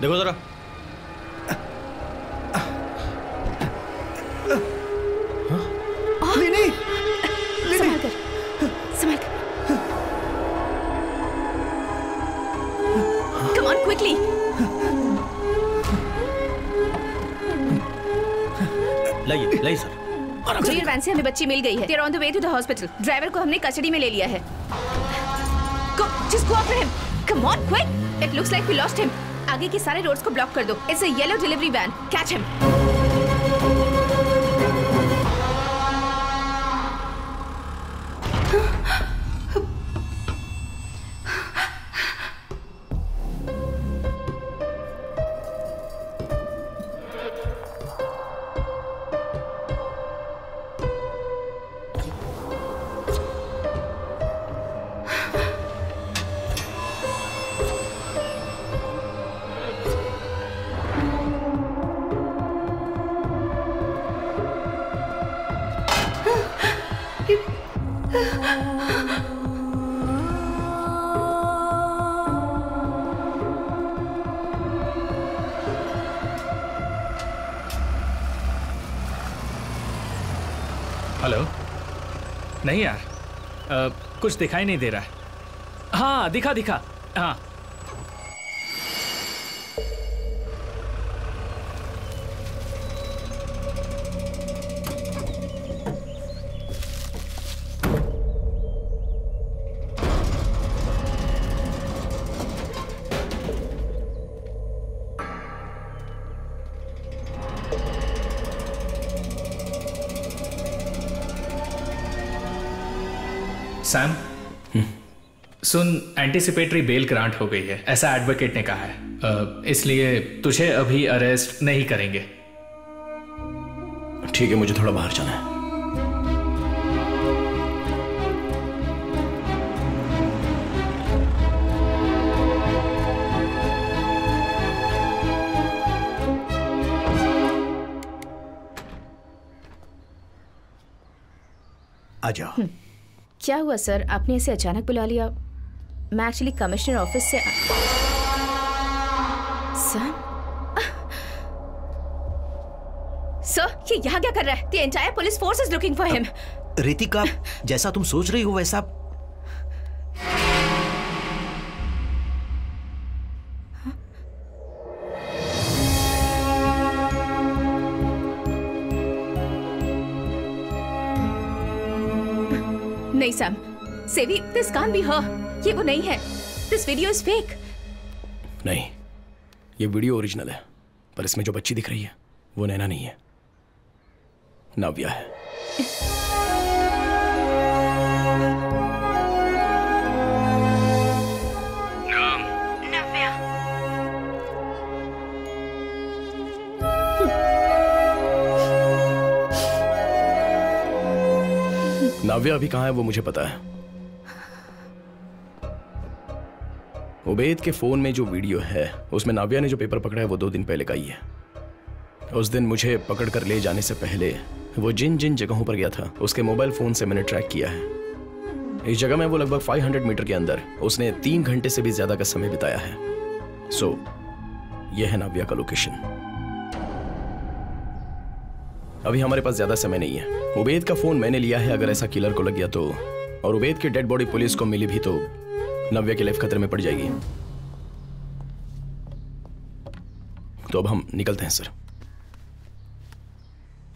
देखो जरा, से हमें बच्ची मिल गई है। They're on the way to the hospital. Driver को हमने कस्टडी में ले लिया है। Go, just go after him. Come on, quick. It looks like we lost him. आगे के सारे रोड्स को ब्लॉक कर दो। It's a yellow delivery van. Catch him. नहीं यार, कुछ दिखाई नहीं दे रहा है। हाँ दिखा दिखा, हाँ सैम, सुन, एंटिसिपेटरी बेल ग्रांट हो गई है, ऐसा एडवोकेट ने कहा है, इसलिए तुझे अभी अरेस्ट नहीं करेंगे। ठीक है, मुझे थोड़ा बाहर जाना है। आ जाओ। क्या हुआ सर, आपने इसे अचानक बुला लिया? मैं एक्चुअली कमिश्नर ऑफिस से सर, ये यहाँ क्या कर रहा है? The entire police force is looking for him. Ritika, जैसा तुम सोच रही हो वैसा नहीं सैम, सेवी, this can't be her. ये वो नहीं है. This video is fake. नहीं, ये वीडियो ओरिजिनल है, पर इसमें जो बच्ची दिख रही है वो नैना नहीं है, नव्या है. नव्या अभी कहाँ है वो मुझे पता है. उबैद के फोन में जो वीडियो है उसमें नव्या ने जो पेपर पकड़ा है वो 2 दिन पहले का ही है. उस दिन मुझे पकड़कर ले जाने से पहले वो जिन जिन जगहों पर गया था उसके मोबाइल फोन से मैंने ट्रैक किया है. इस जगह में वो लगभग 500 मीटर के अंदर उसने 3 घंटे से भी ज्यादा का समय बिताया है. सो यह है नव्या का लोकेशन. अभी हमारे पास ज्यादा समय नहीं है. उबैद का फोन मैंने लिया है, अगर ऐसा किलर को लग गया तो, और उबैद की डेड बॉडी पुलिस को मिली भी तो नव्या की लाइफ खतरे में पड़ जाएगी. तो अब हम निकलते हैं सर.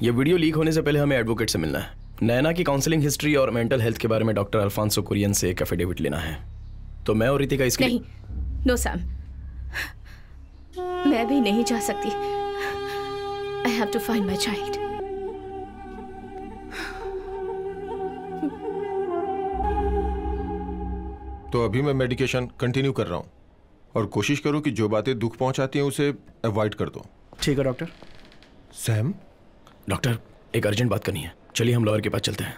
यह वीडियो लीक होने से पहले हमें एडवोकेट से मिलना है. नैना की काउंसलिंग हिस्ट्री और मेंटल हेल्थ के बारे में डॉक्टर अल्फांसो कुरियन से एक एफिडेविट लेना है. तो मैं और रितिका इसके नहीं, नो सैम, मैं भी नहीं जा सकती. I have to find my child. तो अभी मैं मेडिकेशन कंटिन्यू कर रहा हूँ और कोशिश करूँ कि जो बातें दुख पहुँचाती हैं उसे अवॉइड कर दो. ठीक है डॉक्टर. सैम, डॉक्टर एक अर्जेंट बात करनी है. चलिए हम लॉयर के पास चलते हैं.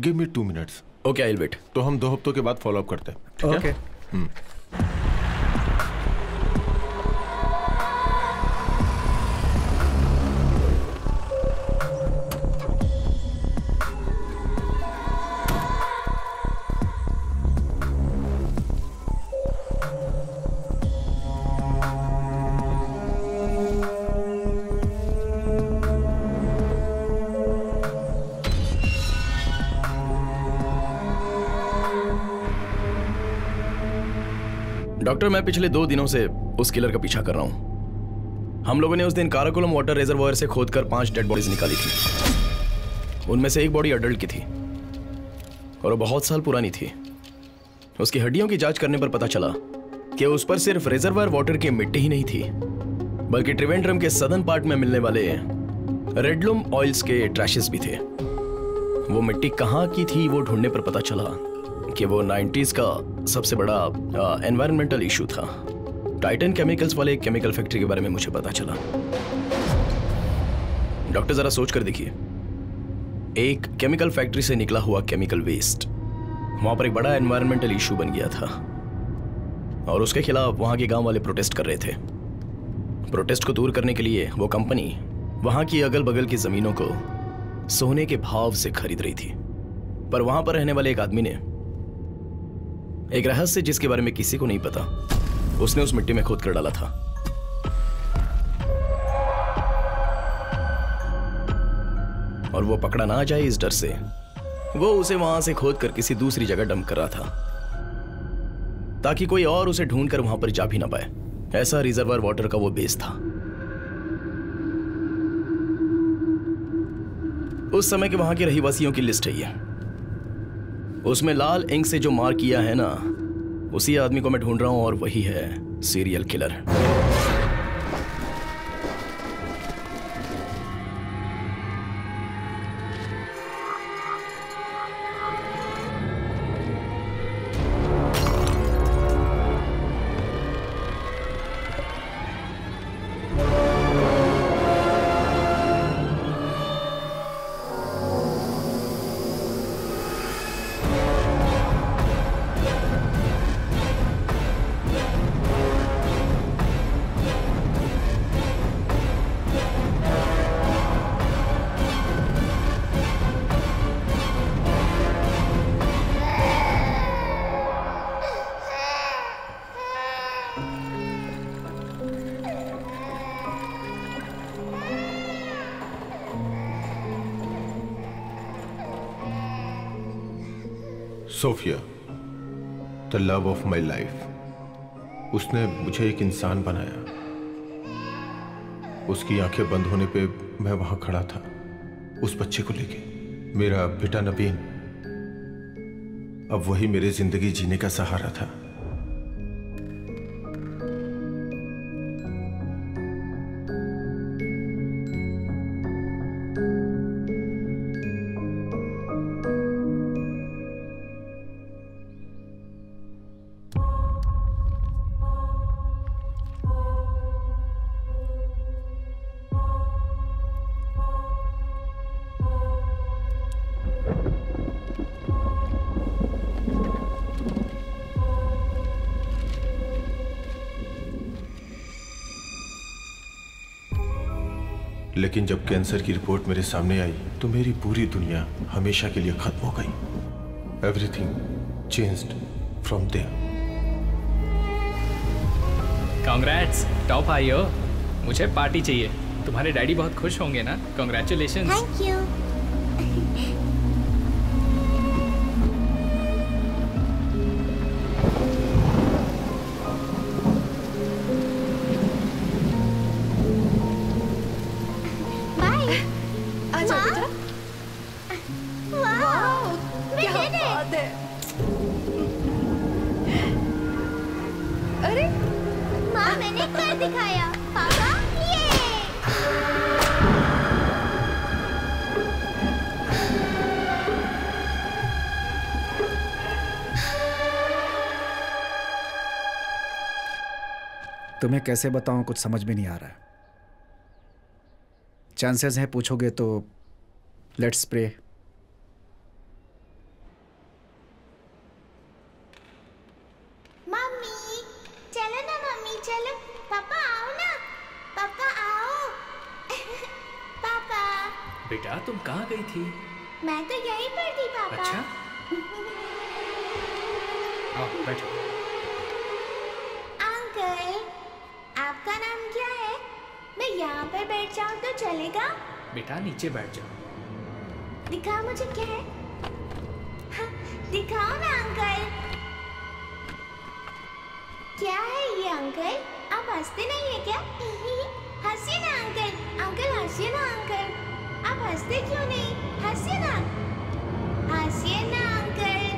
Give me 2 minutes. Okay, I will wait. तो हम 2 हफ्तों के बाद फॉलोअप करते हैं. ओके. डॉक्टर, मैं पिछले 2 दिनों से उस किलर का पीछा कर रहा हूं. हम लोगों ने उस दिन काराकोलम वाटर रिजर्वायर से खोदकर 5 डेड बॉडीज निकाली थी. उनमें से एक बॉडी अडल्ट की थी और वो बहुत साल पुरानी थी. उसकी हड्डियों की जांच करने पर पता चला कि उस पर सिर्फ रिजर्वायर वाटर की मिट्टी ही नहीं थी, बल्कि त्रिवेंद्रम के सदर्न पार्ट में मिलने वाले रेडलूम ऑयल्स के ट्रैशेस भी थे. वो मिट्टी कहाँ की थी वो ढूंढने पर पता चला कि वो 90s का सबसे बड़ा एनवायरमेंटल इशू था. टाइटन केमिकल्स वाले एक केमिकल फैक्ट्री के बारे में मुझे पता चला. डॉक्टर जरा सोच कर देखिए, एक केमिकल फैक्ट्री से निकला हुआ केमिकल वेस्ट वहां पर एक बड़ा एनवायरमेंटल इशू बन गया था और उसके खिलाफ वहां के गांव वाले प्रोटेस्ट कर रहे थे. प्रोटेस्ट को दूर करने के लिए वो कंपनी वहां की अगल बगल की जमीनों को सोने के भाव से खरीद रही थी. पर वहां पर रहने वाले एक आदमी ने एक रहस्य जिसके बारे में किसी को नहीं पता, उसने उस मिट्टी में खोद कर डाला था. और वो पकड़ा ना जाए इस डर से वो उसे वहां से खोद कर किसी दूसरी जगह डंप कर रहा था, ताकि कोई और उसे ढूंढकर वहां पर जा भी ना पाए. ऐसा रिजर्वायर वाटर का वो बेस था. उस समय के वहां के रहीवासियों की लिस्ट है ये. उसमें लाल इंक से जो मार किया है ना, उसी आदमी को मैं ढूंढ रहा हूं और वही है serial killer. Sophia, the love of my life, उसने मुझे एक इंसान बनाया। उसकी आंखें बंद होने पे मैं वहां खड़ा था उस बच्चे को लेके। मेरा बेटा नवीन, अब वही मेरे जिंदगी जीने का सहारा था। लेकिन जब कैंसर की रिपोर्ट मेरे सामने आई तो मेरी पूरी दुनिया हमेशा के लिए खत्म हो गई। Everything changed from there. Congrats, top आई हो। मुझे पार्टी चाहिए। तुम्हारे डैडी बहुत खुश होंगे ना। कांग्रेचुलेशंस। Thank you. तुम्हें कैसे बताऊं, कुछ समझ में नहीं आ रहा है। चांसेस हैं पूछोगे तो लेट्स प्रे। मम्मी चलो ना, मम्मी चलो, पापा आओ ना, पापा आओ। पापा। बेटा तुम कहाँ गई थी? मैं तो यहीं पर थी पापा। अच्छा। आओ बैठो। अंकल आपका नाम क्या है? मैं यहाँ पर बैठ जाऊँ तो चलेगा? बेटा नीचे बैठ जाओ। दिखाओ मुझे क्या है। हाँ, दिखाओ ना अंकल, क्या है ये? अंकल आप हंसते नहीं है क्या? हंसिए ना अंकल, अंकल हंसिए ना अंकल। आप हंसते क्यों नहीं? हंसिए ना, हंसिए ना अंकल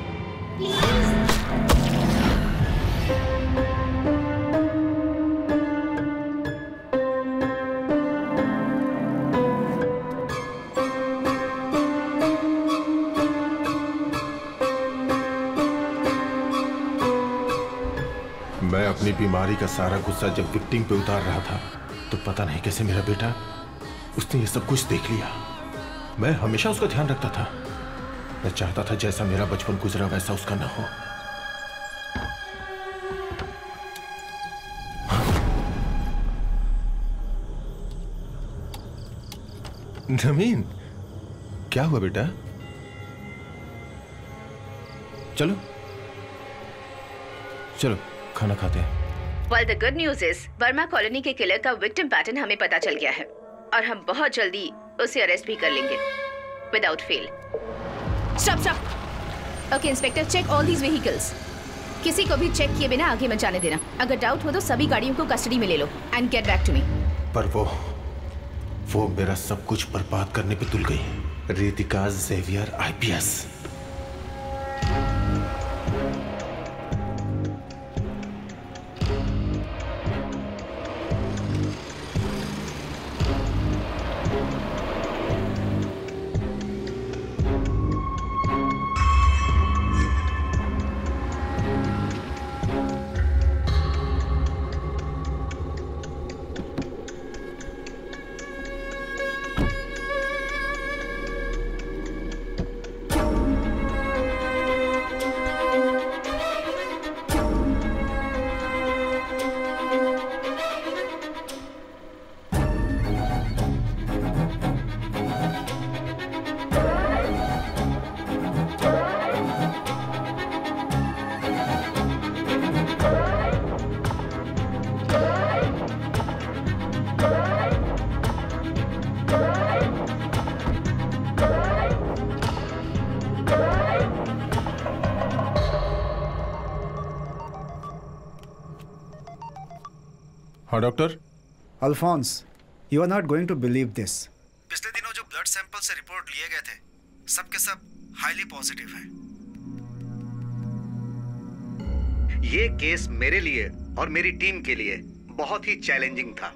प्लीज। अपनी बीमारी का सारा गुस्सा जब विक्टिम पे उतार रहा था तो पता नहीं कैसे मेरा बेटा, उसने ये सब कुछ देख लिया। मैं हमेशा उसका ध्यान रखता था। मैं चाहता था जैसा मेरा बचपन गुजरा वैसा उसका ना हो। नवीन क्या हुआ बेटा? चलो चलो खाना खाते हैं। Well, the good news is, Verma colony के किलर का विक्टिम पैटर्न हमें पता चल गया है और हम बहुत जल्दी उसे अरेस्ट भी कर लेंगे, without fail. Stop stop. Okay inspector, check all these vehicles. किसी को भी चेक किए बिना आगे मत जाने देना। अगर डाउट हो तो सभी गाड़ियों को कस्टडी में ले लो and get back to me. पर वो मेरा सब कुछ बर्बाद करने पे तुल गई। Ritika, Xavier, IPS. और doctor Alphonse, you are not going to believe this. पिछले दिनों जो ब्लड सैंपल से रिपोर्ट लिए गए थे सब के सब हाईली पॉजिटिव है। ये केस मेरे लिए और मेरी टीम के लिए बहुत ही चैलेंजिंग था।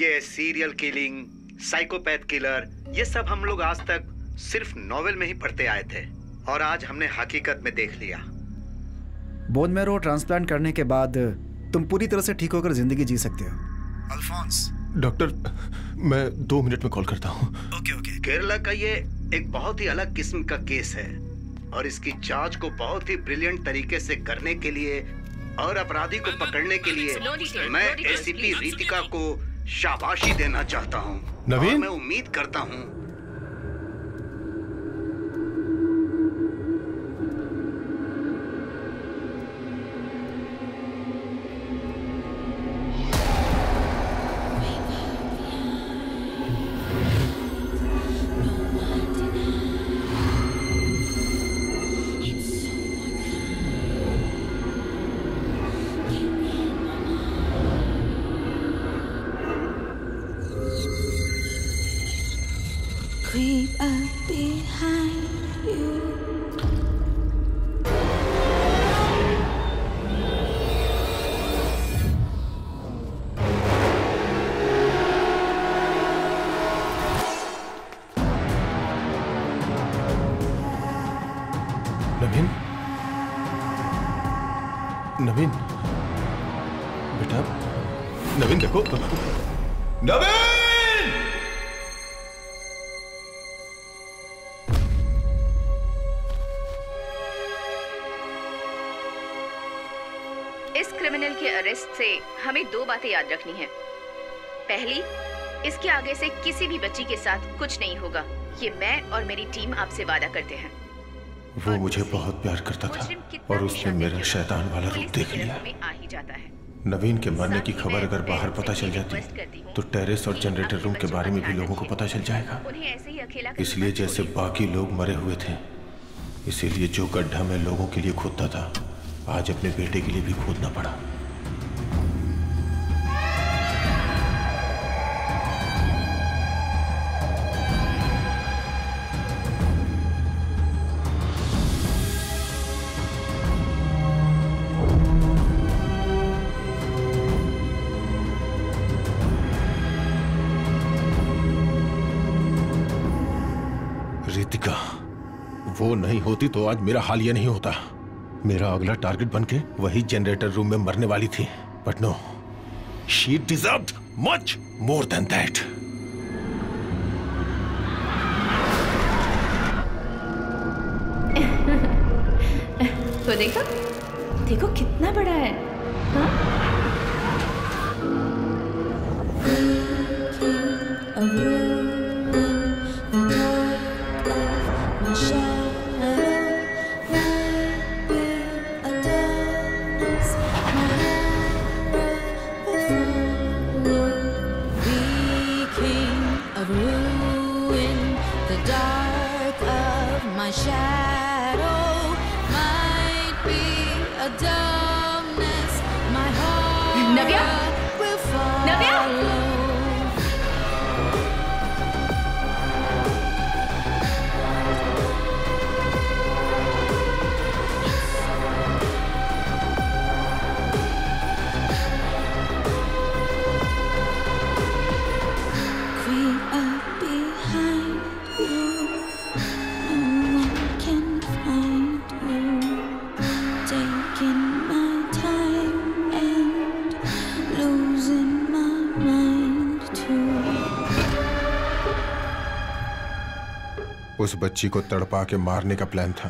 ये सीरियल किलिंग, साइकोपैथ किलर, ये सब हम लोग आज तक सिर्फ नॉवेल में ही पढ़ते आए थे और आज हमने हकीकत में देख लिया। बोन मैरो ट्रांसप्लांट करने के बाद तुम पूरी तरह से ठीक होकर जिंदगी जी सकते हो अल्फोंस। डॉक्टर मैं 2 मिनट में कॉल करता हूँ। Okay okay. केरला का ये एक बहुत ही अलग किस्म का केस है और इसकी जांच को बहुत ही ब्रिलियंट तरीके से करने के लिए और अपराधी को पकड़ने के लिए मैं एसीपी रीतिका को शाबाशी देना चाहता हूँ। नवीन मैं उम्मीद करता हूँ से। हमें 2 बातें याद रखनी है। पहली, इसके आगे से किसी भी बच्ची के साथ कुछ नहीं होगा, ये मैं और मेरी टीम आपसे वादा करते हैं। वो मुझे बहुत प्यार करता था और उसने मेरा शैतान वाला रूप देख लिया। नवीन के मरने की खबर अगर बाहर पता चल जाती तो टेरेस और जनरेटर रूम के बारे में भी लोगों को पता चल जाएगा। इसलिए जैसे बाकी लोग मरे हुए थे, इसीलिए जो गड्ढा मैं लोगों के लिए खोदता था आज अपने बेटे के लिए भी खोदना पड़ा। नहीं होती तो आज मेरा हाल ये नहीं होता। मेरा अगला टारगेट बनके वही जनरेटर रूम में मरने वाली थी, but no, she deserved much more than that. तो देखो, देखो कितना बड़ा है। हाँ? उस बच्ची को तड़पा के मारने का प्लान था,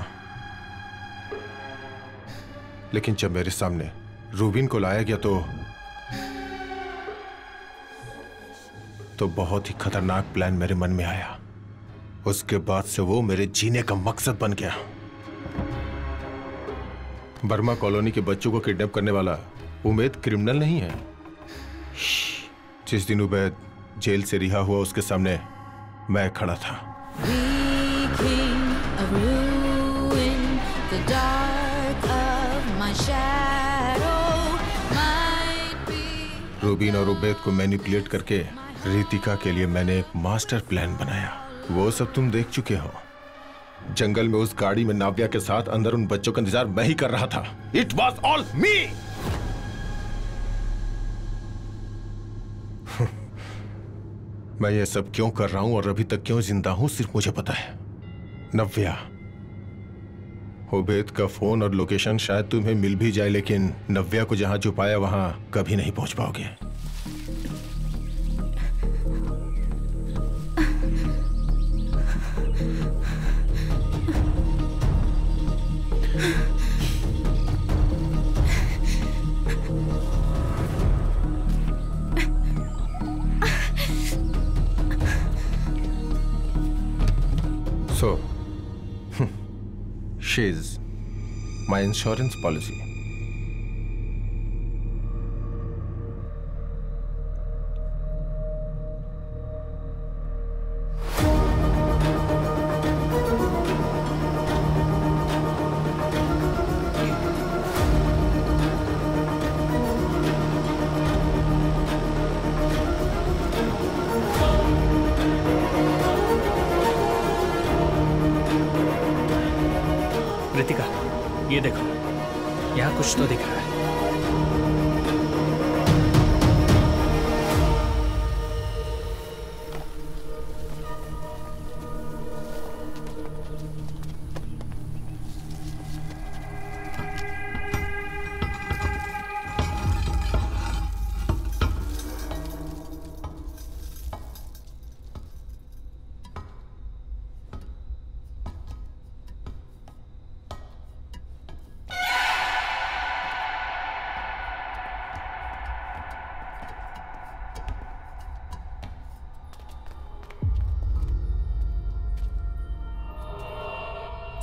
लेकिन जब मेरे सामने रूबिन को लाया गया तो बहुत ही खतरनाक प्लान मेरे मन में आया। उसके बाद से वो मेरे जीने का मकसद बन गया। बर्मा कॉलोनी के बच्चों को किडनैप करने वाला उमेद क्रिमिनल नहीं है। जिस दिन उबैद जेल से रिहा हुआ उसके सामने मैं खड़ा था। रूबीन और उबैद को मैनिपुलेट करके रितिका के लिए मैंने एक मास्टर प्लान बनाया। वो सब तुम देख चुके हो। जंगल में उस गाड़ी में नाव्या के साथ अंदर उन बच्चों का इंतजार मैं ही कर रहा था। It was all me. मैं ये सब क्यों कर रहा हूं और अभी तक क्यों जिंदा हूं सिर्फ मुझे पता है। नव्या, उबैद का फोन और लोकेशन शायद तुम्हें मिल भी जाए, लेकिन नव्या को जहां छुपाया वहां कभी नहीं पहुंच पाओगे। Is my insurance policy.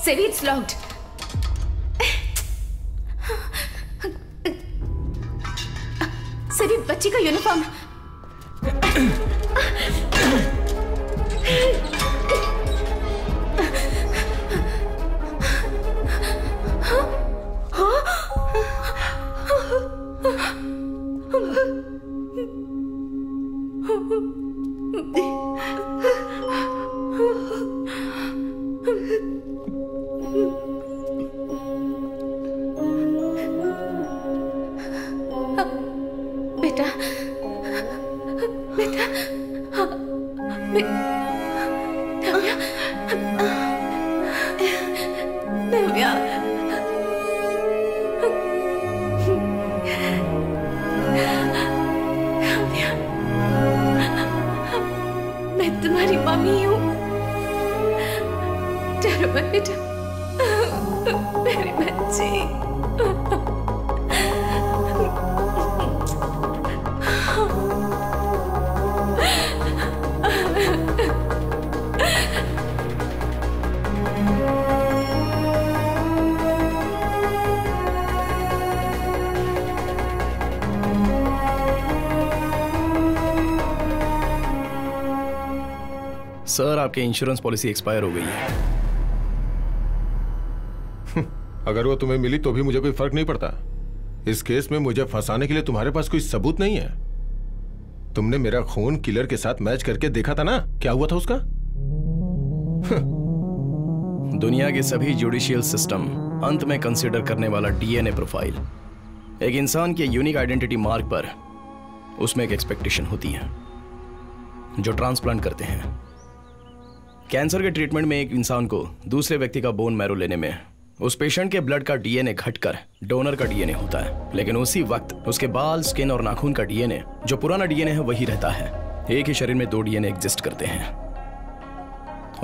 Sevi, it's locked. Sevi, बच्ची का यूनिफॉर्म। सर, आपके इंश्योरेंस पॉलिसी एक्सपायर हो गई है। अगर वो तुम्हें मिली तो भी मुझे कोई फर्क नहीं पड़ता। इस केस में मुझे फंसाने के लिए तुम्हारे पास कोई सबूत नहीं है। तुमने मेरा खून किलर के साथ मैच करके देखा था ना, क्या हुआ था उसका? दुनिया के सभी जुडिशियल सिस्टम अंत में कंसीडर करने वाला डीएनए प्रोफाइल, एक इंसान के यूनिक आइडेंटिटी मार्क पर, उसमें एक एक्सपेक्टेशन होती है। जो ट्रांसप्लांट करते हैं, कैंसर के ट्रीटमेंट में एक इंसान को दूसरे व्यक्ति का बोन मैरो लेने में उस पेशेंट के ब्लड का डीएनए घटकर डोनर का डीएनए होता है, लेकिन उसी वक्त उसके बाल, स्किन और नाखून का डीएनए, जो पुराना डीएनए है वही रहता है। एक ही शरीर में दो डीएनए एग्जिस्ट करते हैं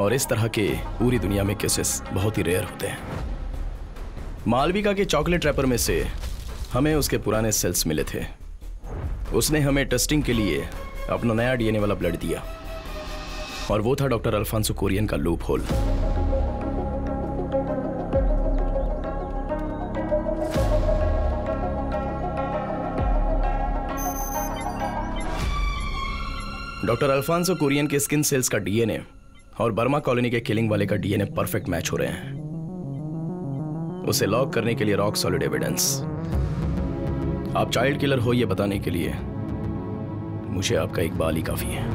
और इस तरह के पूरी दुनिया में केसेस बहुत ही रेयर होते हैं। मालविका के चॉकलेट रैपर में से हमें उसके पुराने सेल्स मिले थे। उसने हमें टेस्टिंग के लिए अपना नया डीएनए वाला ब्लड दिया और वो था डॉक्टर अल्फांसो कुरियन का loophole. Doctor Alphonso Kurian के स्किन सेल्स का डीएनए और बर्मा कॉलोनी के किलिंग वाले का डीएनए परफेक्ट मैच हो रहे हैं। उसे लॉक करने के लिए रॉक सॉलिड एविडेंस। आप चाइल्ड किलर हो ये बताने के लिए मुझे आपका इकबाल ही काफ़ी है।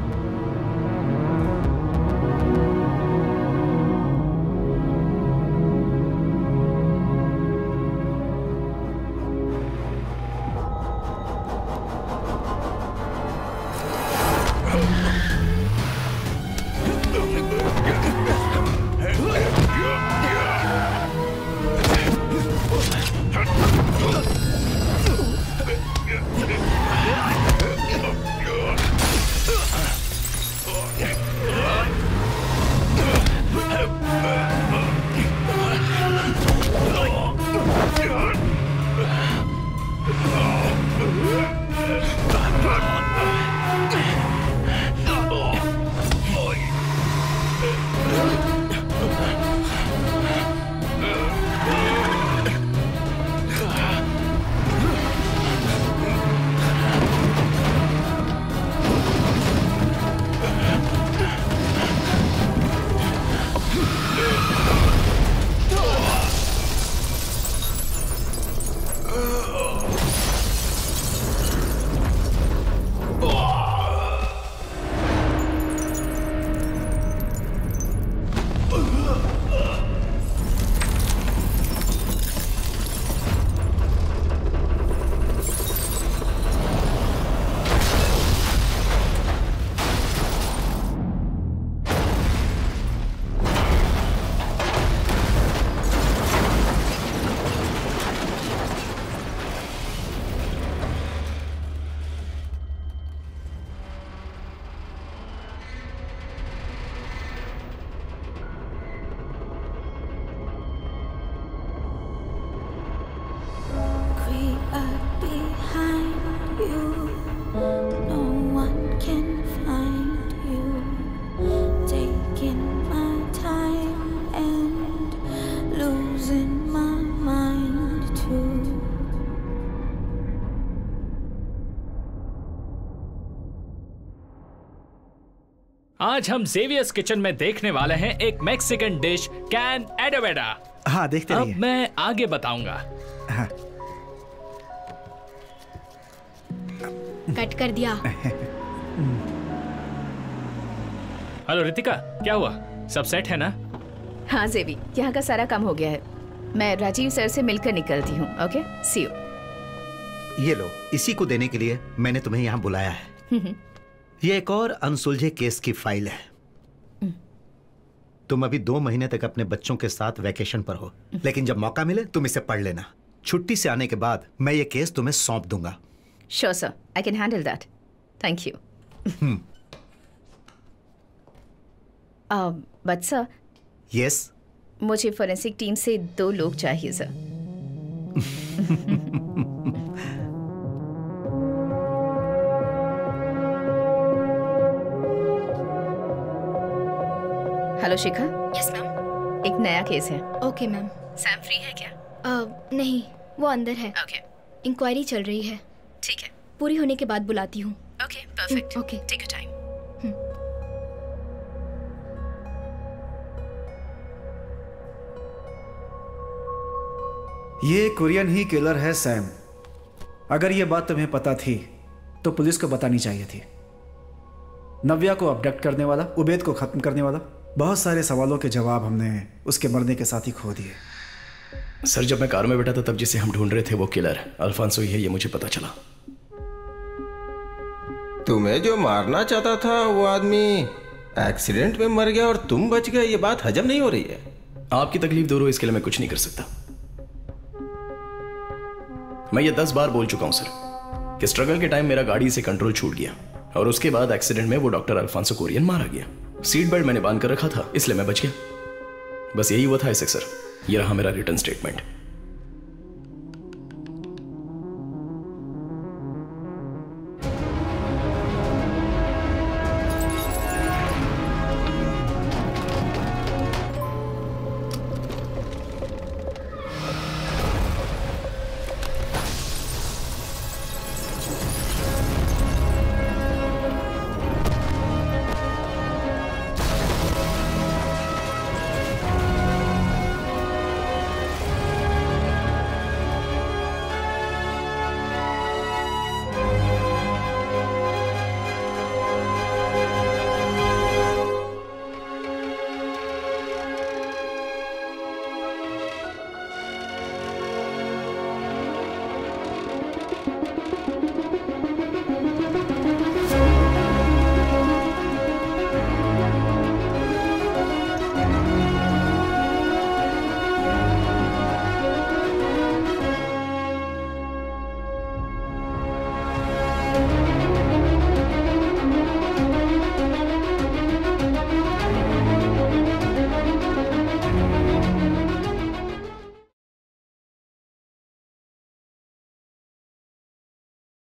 आज हम जेवियर्स किचन में देखने वाले हैं एक मैक्सिकन डिश कैन एडोवेडा। हाँ, देखते अब रहिए। मैं आगे बताऊंगा। हाँ। कट कर दिया। हेलो रितिका, क्या हुआ? सब सेट है ना? हाँ जेवी, यहाँ का सारा काम हो गया है। मैं राजीव सर से मिलकर निकलती हूँ। Okay, see you. ये लो, इसी को देने के लिए मैंने तुम्हें यहाँ बुलाया है। ये एक और अनसुलझे केस की फाइल है। तुम अभी 2 महीने तक अपने बच्चों के साथ वैकेशन पर हो, लेकिन जब मौका मिले तुम इसे पढ़ लेना। छुट्टी से आने के बाद मैं ये केस तुम्हें सौंप दूंगा। Sure sir, I can handle that. Thank you. But sir. Yes. मुझे फोरेंसिक टीम से 2 लोग चाहिए sir. Hello Shikha. Yes ma'am. एक नया केस है। Okay ma'am. सैम फ्री है क्या? नहीं, वो अंदर है। ओके। इंक्वायरी चल रही है। ठीक है, पूरी होने के बाद बुलाती हूँ। Okay perfect. Okay, take your time. ये कुरियन ही किलर है सैम। अगर ये बात तुम्हें पता थी तो पुलिस को बतानी चाहिए थी। नव्या को अब्डक्ट करने वाला, उबैद को खत्म करने वाला, बहुत सारे सवालों के जवाब हमने उसके मरने के साथ ही खो दिए। सर, जब मैं कार में बैठा था तब जिसे हम ढूंढ रहे थे वो किलर अल्फांसो ही है, ये मुझे पता चला। तुम्हें जो मारना चाहता था वो आदमी एक्सीडेंट में मर गया और तुम बच गए, ये बात हजम नहीं हो रही है। आपकी तकलीफ दूर हो इसके लिए मैं कुछ नहीं कर सकता। मैं ये 10 बार बोल चुका हूं सर कि स्ट्रगल के टाइम मेरा गाड़ी से कंट्रोल छूट गया और उसके बाद एक्सीडेंट में वो डॉक्टर अल्फांसो कुरियन मारा गया। सीट बेल्ट मैंने बांध कर रखा था इसलिए मैं बच गया। बस यही हुआ था। ऐसे सर, ये रहा मेरा रिटर्न स्टेटमेंट।